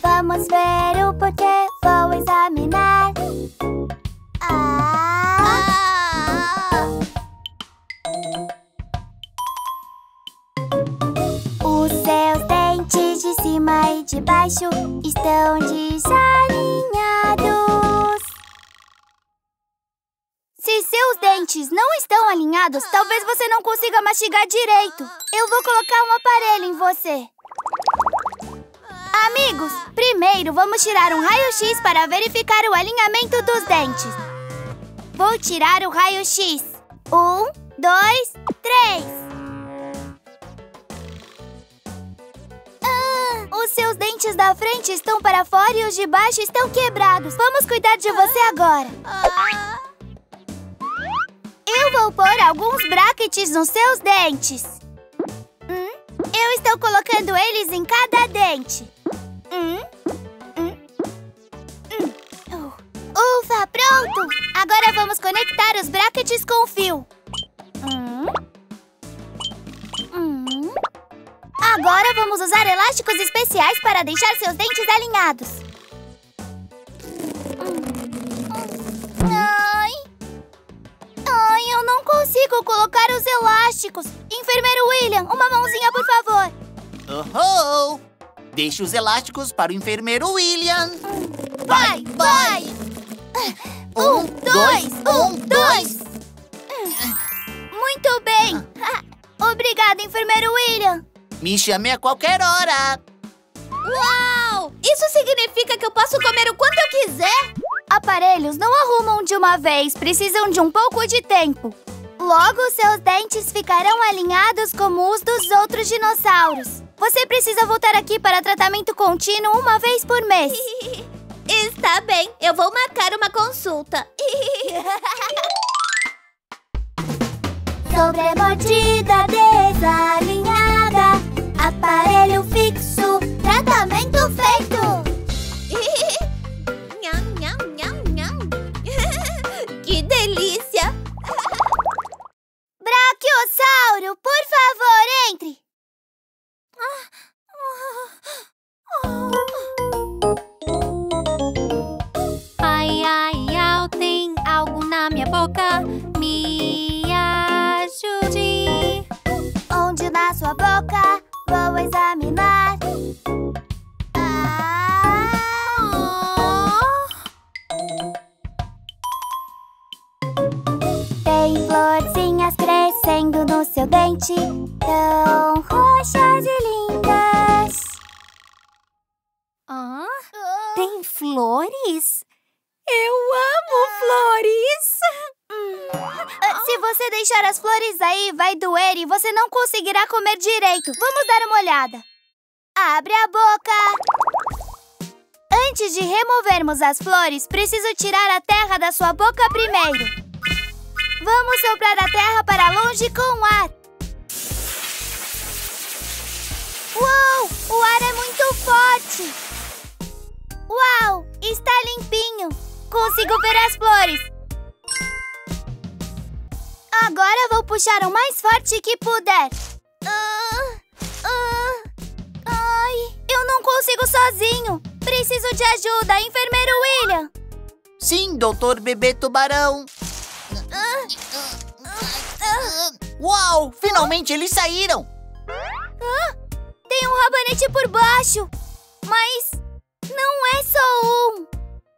Vamos ver o porquê. Vou examinar. Ah. Ah. Os seus dentes de cima e de baixo estão desalinhados. Se seus dentes não estão alinhados, talvez você não consiga mastigar direito. Eu vou colocar um aparelho em você. Amigos, primeiro vamos tirar um raio-x para verificar o alinhamento dos dentes. Vou tirar o raio-x. Um, dois, três. Os seus dentes da frente estão para fora e os de baixo estão quebrados. Vamos cuidar de você agora. Eu vou pôr alguns brackets nos seus dentes. Eu estou colocando eles em cada dente. Ufa, pronto! Agora vamos conectar os brackets com o fio. Agora vamos usar elásticos especiais para deixar seus dentes alinhados. Ai! Ai, eu não consigo colocar os elásticos. Enfermeiro William, uma mãozinha, por favor. Oh-oh! Deixe os elásticos para o enfermeiro William. Vai, vai! Um, dois, um, dois! Muito bem! Obrigada, enfermeiro William. Me chame a qualquer hora! Uau! Isso significa que eu posso comer o quanto eu quiser? Aparelhos não arrumam de uma vez, precisam de um pouco de tempo. Logo, seus dentes ficarão alinhados como os dos outros dinossauros. Você precisa voltar aqui para tratamento contínuo uma vez por mês. Está bem, eu vou marcar uma consulta. Sobre a mordida desalinhada, aparelho fixo, tratamento feito. Nham, nham, nham, nham. Que delícia! Braquiossauro, por favor, entre. Ai, ai, ai, tem algo na minha boca. Onde na sua boca vou examinar. Ah. Tem florzinhas crescendo no seu dente, tão roxas e lindas. flores? Eu amo flores! Se você deixar as flores aí, vai doer e você não conseguirá comer direito. Vamos dar uma olhada. Abre a boca! Antes de removermos as flores, preciso tirar a terra da sua boca primeiro. Vamos soprar a terra para longe com o ar. Uou! O ar é muito forte! Uau! Está limpinho! Consigo ver as flores! Agora vou puxar o mais forte que puder. Uh, uh, ai, eu não consigo sozinho! Preciso de ajuda, Enfermeiro William! Sim, doutor Bebê Tubarão! Uh, uh, uh, uh. Uau! Finalmente eles saíram! Uh? Tem um rabanete por baixo, mas não é só um.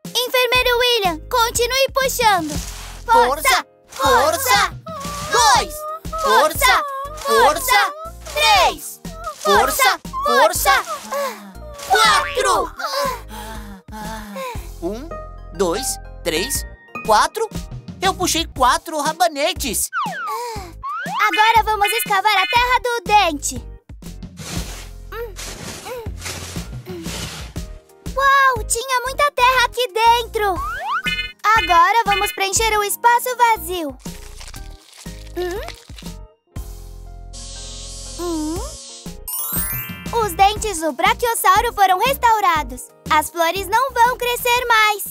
Enfermeiro William, continue puxando. Força, força, dois, força, força, três, força, força, quatro. Um, dois, três, quatro. Eu puxei quatro rabanetes. Agora vamos escavar a terra do dente. Uau! Tinha muita terra aqui dentro! Agora vamos preencher o espaço vazio. Hum? Hum? Os dentes do braquiossauro foram restaurados. As flores não vão crescer mais.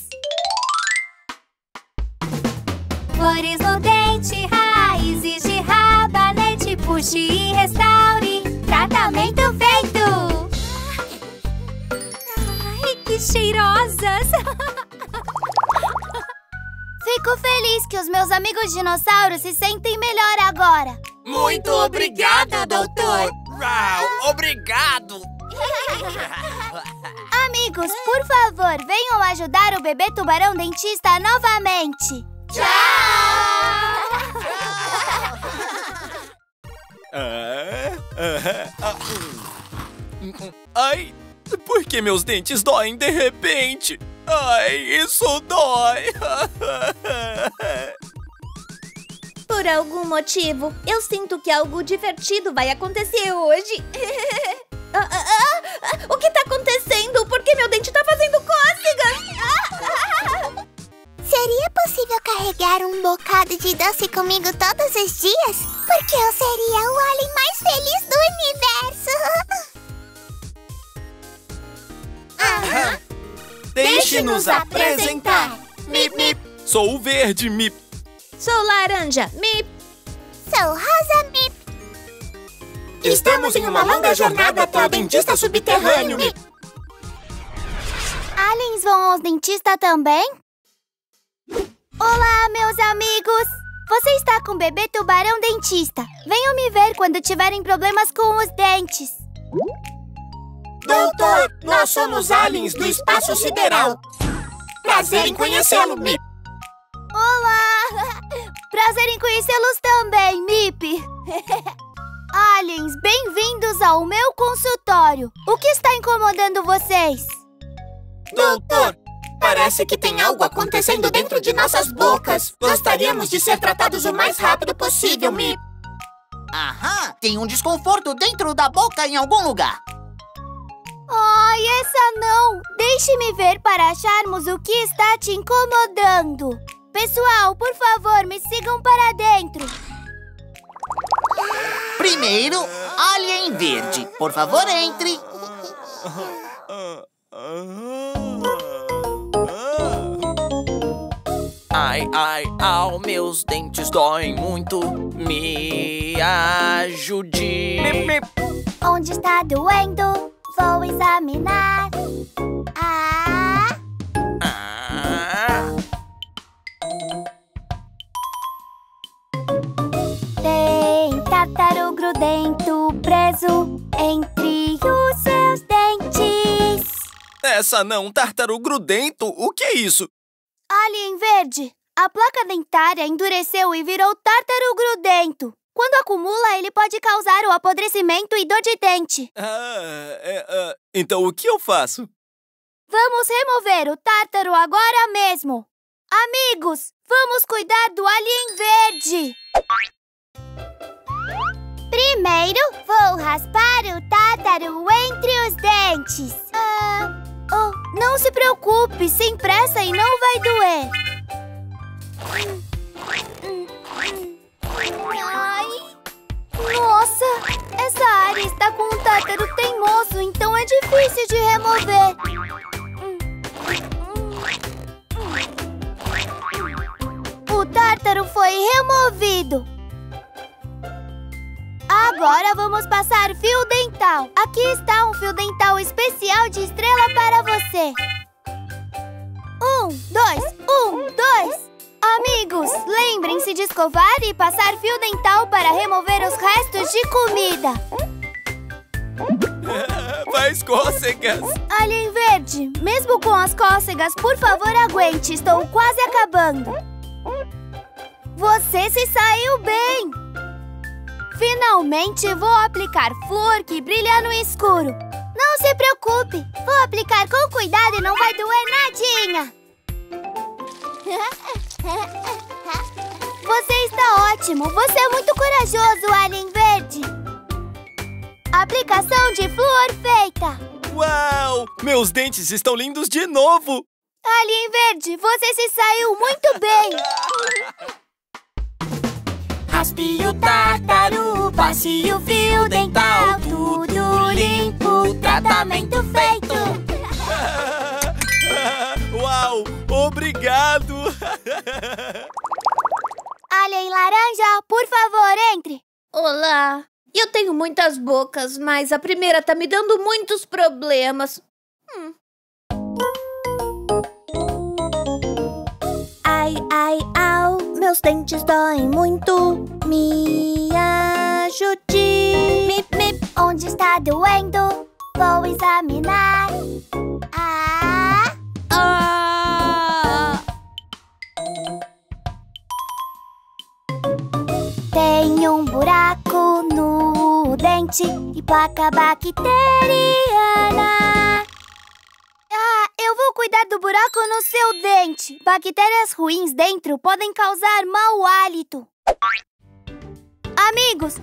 Flores no dente, raízes de rabanete. Puxe e restaure. Tratamento feito! Cheirosas! Fico feliz que os meus amigos dinossauros se sentem melhor agora. Muito obrigada, doutor! Uau, obrigado! Amigos, por favor, venham ajudar o Bebê Tubarão Dentista novamente. Tchau! Tchau! Ai! Por que meus dentes doem de repente? Ai, isso dói! Por algum motivo, eu sinto que algo divertido vai acontecer hoje. ah, ah, ah, ah, o que tá acontecendo? Por que meu dente tá fazendo cócegas? Ah, ah. Seria possível carregar um bocado de doce comigo todos os dias? Porque eu seria o alien mais feliz do universo! Aham. Deixe-nos apresentar. Mip, mip. Sou o verde, mip. Sou laranja, mip. Sou rosa, mip. Estamos em uma longa jornada até o dentista subterrâneo, mip. Aliens vão aos dentistas também? Olá, meus amigos. Você está com o Bebê Tubarão Dentista. Venham me ver quando tiverem problemas com os dentes. Doutor, nós somos aliens do espaço sideral. Prazer em conhecê-lo, Mip. Olá! Prazer em conhecê-los também, Mip. Aliens, bem-vindos ao meu consultório. O que está incomodando vocês? Doutor, parece que tem algo acontecendo dentro de nossas bocas. Gostaríamos de ser tratados o mais rápido possível, Mip. Aham, tem um desconforto dentro da boca em algum lugar. Ai, oh, essa não! Deixe-me ver para acharmos o que está te incomodando. Pessoal, por favor, me sigam para dentro. Primeiro, alien verde. Por favor, entre. Ai, ai, au, meus dentes doem muito. Me ajude. Onde está doendo? Vou examinar. Ah. Ah. Tem tartaruga grudento preso entre os seus dentes. Essa não, tartaruga grudento? O que é isso? Alien verde, a placa dentária endureceu e virou tartaruga grudento. Quando acumula, ele pode causar o apodrecimento e dor de dente. Ah, é, é, então o que eu faço? Vamos remover o tártaro agora mesmo! Amigos, vamos cuidar do alien verde! Primeiro, vou raspar o tártaro entre os dentes. Ah, oh, não se preocupe, sem pressa e não vai doer. Ai! Nossa, essa área está com um tártaro teimoso, então é difícil de remover. O tártaro foi removido. Agora vamos passar fio dental. Aqui está um fio dental especial de estrela para você. Um, dois, um, dois. Amigos, lembrem-se de escovar e passar fio dental para remover os restos de comida. Mais cócegas. Alien verde, mesmo com as cócegas, por favor, aguente. Estou quase acabando. Você se saiu bem. Finalmente vou aplicar flúor que brilha no escuro. Não se preocupe, vou aplicar com cuidado e não vai doer nadinha. Você está ótimo, você é muito corajoso, alien verde. Aplicação de flúor feita. Uau, meus dentes estão lindos de novo. Alien verde, você se saiu muito bem. Raspe o tártaro, passe o fio dental, tudo limpo, tratamento feito. Uau, obrigado! Alien laranja, por favor, entre. Olá, eu tenho muitas bocas, mas a primeira tá me dando muitos problemas. Hum. Ai, ai, au, meus dentes doem muito. Me ajude. Mip, mip, onde está doendo? Vou examinar. Ah! Ah! Tem um buraco no dente e placa bacteriana. Ah, eu vou cuidar do buraco no seu dente. Bactérias ruins dentro podem causar mau hálito. Amigos,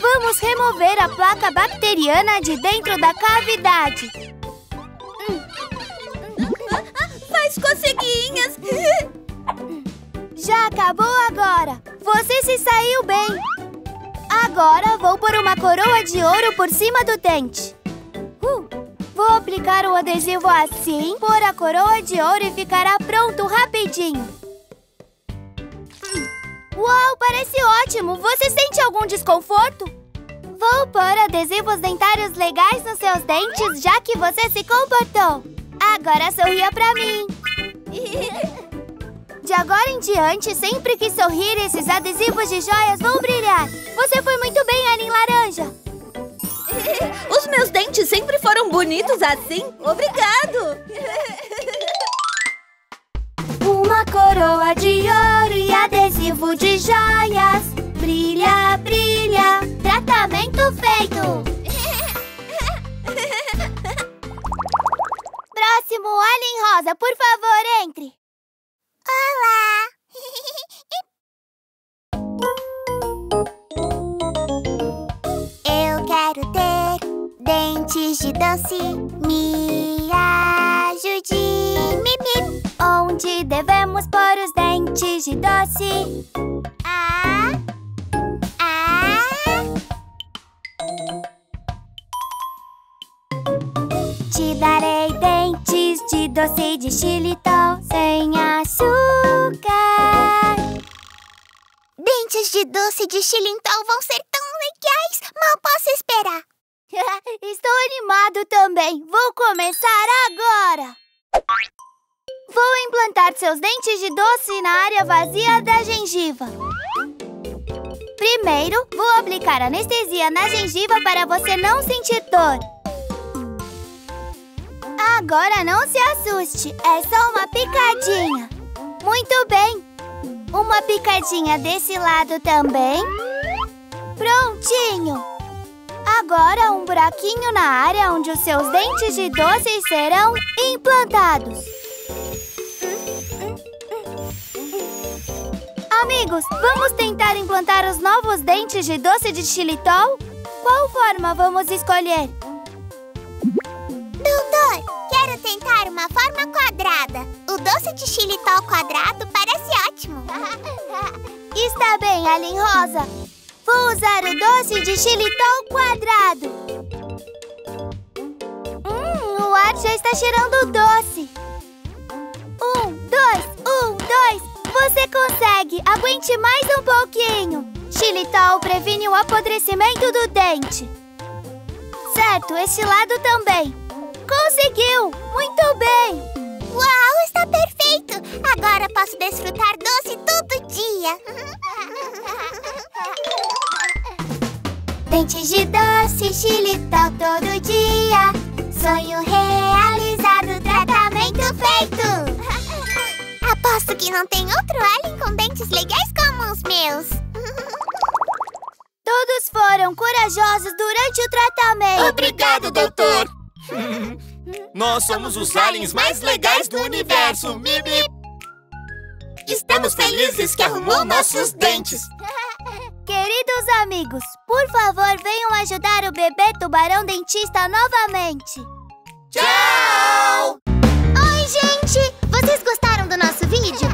vamos remover a placa bacteriana de dentro da cavidade. Hum. Faz coceguinhas. Já acabou agora. Você se saiu bem. Agora vou pôr uma coroa de ouro por cima do dente. Uh. Vou aplicar o adesivo assim, pôr a coroa de ouro e ficará pronto rapidinho. Uau, parece ótimo! Você sente algum desconforto? Vou pôr adesivos dentários legais nos seus dentes, já que você se comportou. Agora sorria pra mim. De agora em diante, sempre que sorrir, esses adesivos de joias vão brilhar. Você foi muito bem, alien laranja. Os meus dentes sempre foram bonitos assim. Obrigado! Uma coroa de ouro e adesivo de joias. Brilha, brilha, tratamento feito! Próximo, alien rosa, por favor, entre! Olá! Quero ter dentes de doce. Me ajude, mip, mip. Onde devemos pôr os dentes de doce? Ah, ah. Te darei dentes de doce de xilitol sem açúcar. Dentes de doce de xilitol vão ser tão legais, mal posso esperar. Estou animado também. Vou começar agora. Vou implantar seus dentes de doce na área vazia da gengiva. Primeiro, vou aplicar anestesia na gengiva para você não sentir dor. Agora não se assuste, é só uma picadinha. Muito bem. Uma picadinha desse lado também. Prontinho! Agora um buraquinho na área onde os seus dentes de doce serão implantados. Amigos, vamos tentar implantar os novos dentes de doce de xilitol? Qual forma vamos escolher? Doutor, quero tentar uma forma quadrada. O doce de xilitol quadrado parece ótimo. Está bem, Alien Rosa. Vou usar o doce de xilitol quadrado. Hum, o ar já está cheirando doce. Um, dois, um, dois. Você consegue! Aguente mais um pouquinho! Xilitol previne o apodrecimento do dente. Certo, este lado também. Conseguiu! Muito bem! Uau, está perfeito! Agora posso desfrutar doce todo dia! Dentes de doce, xilitol todo dia. Sonho realizado, tratamento feito! Aposto que não tem outro alien com dentes legais como os meus. Todos foram corajosos durante o tratamento. Obrigado, doutor. Nós somos os aliens mais legais do universo. Mimi. Estamos felizes que arrumou nossos dentes. Queridos amigos, por favor, venham ajudar o bebê tubarão dentista novamente. Tchau! Oi, gente! Vocês gostaram do nosso vídeo?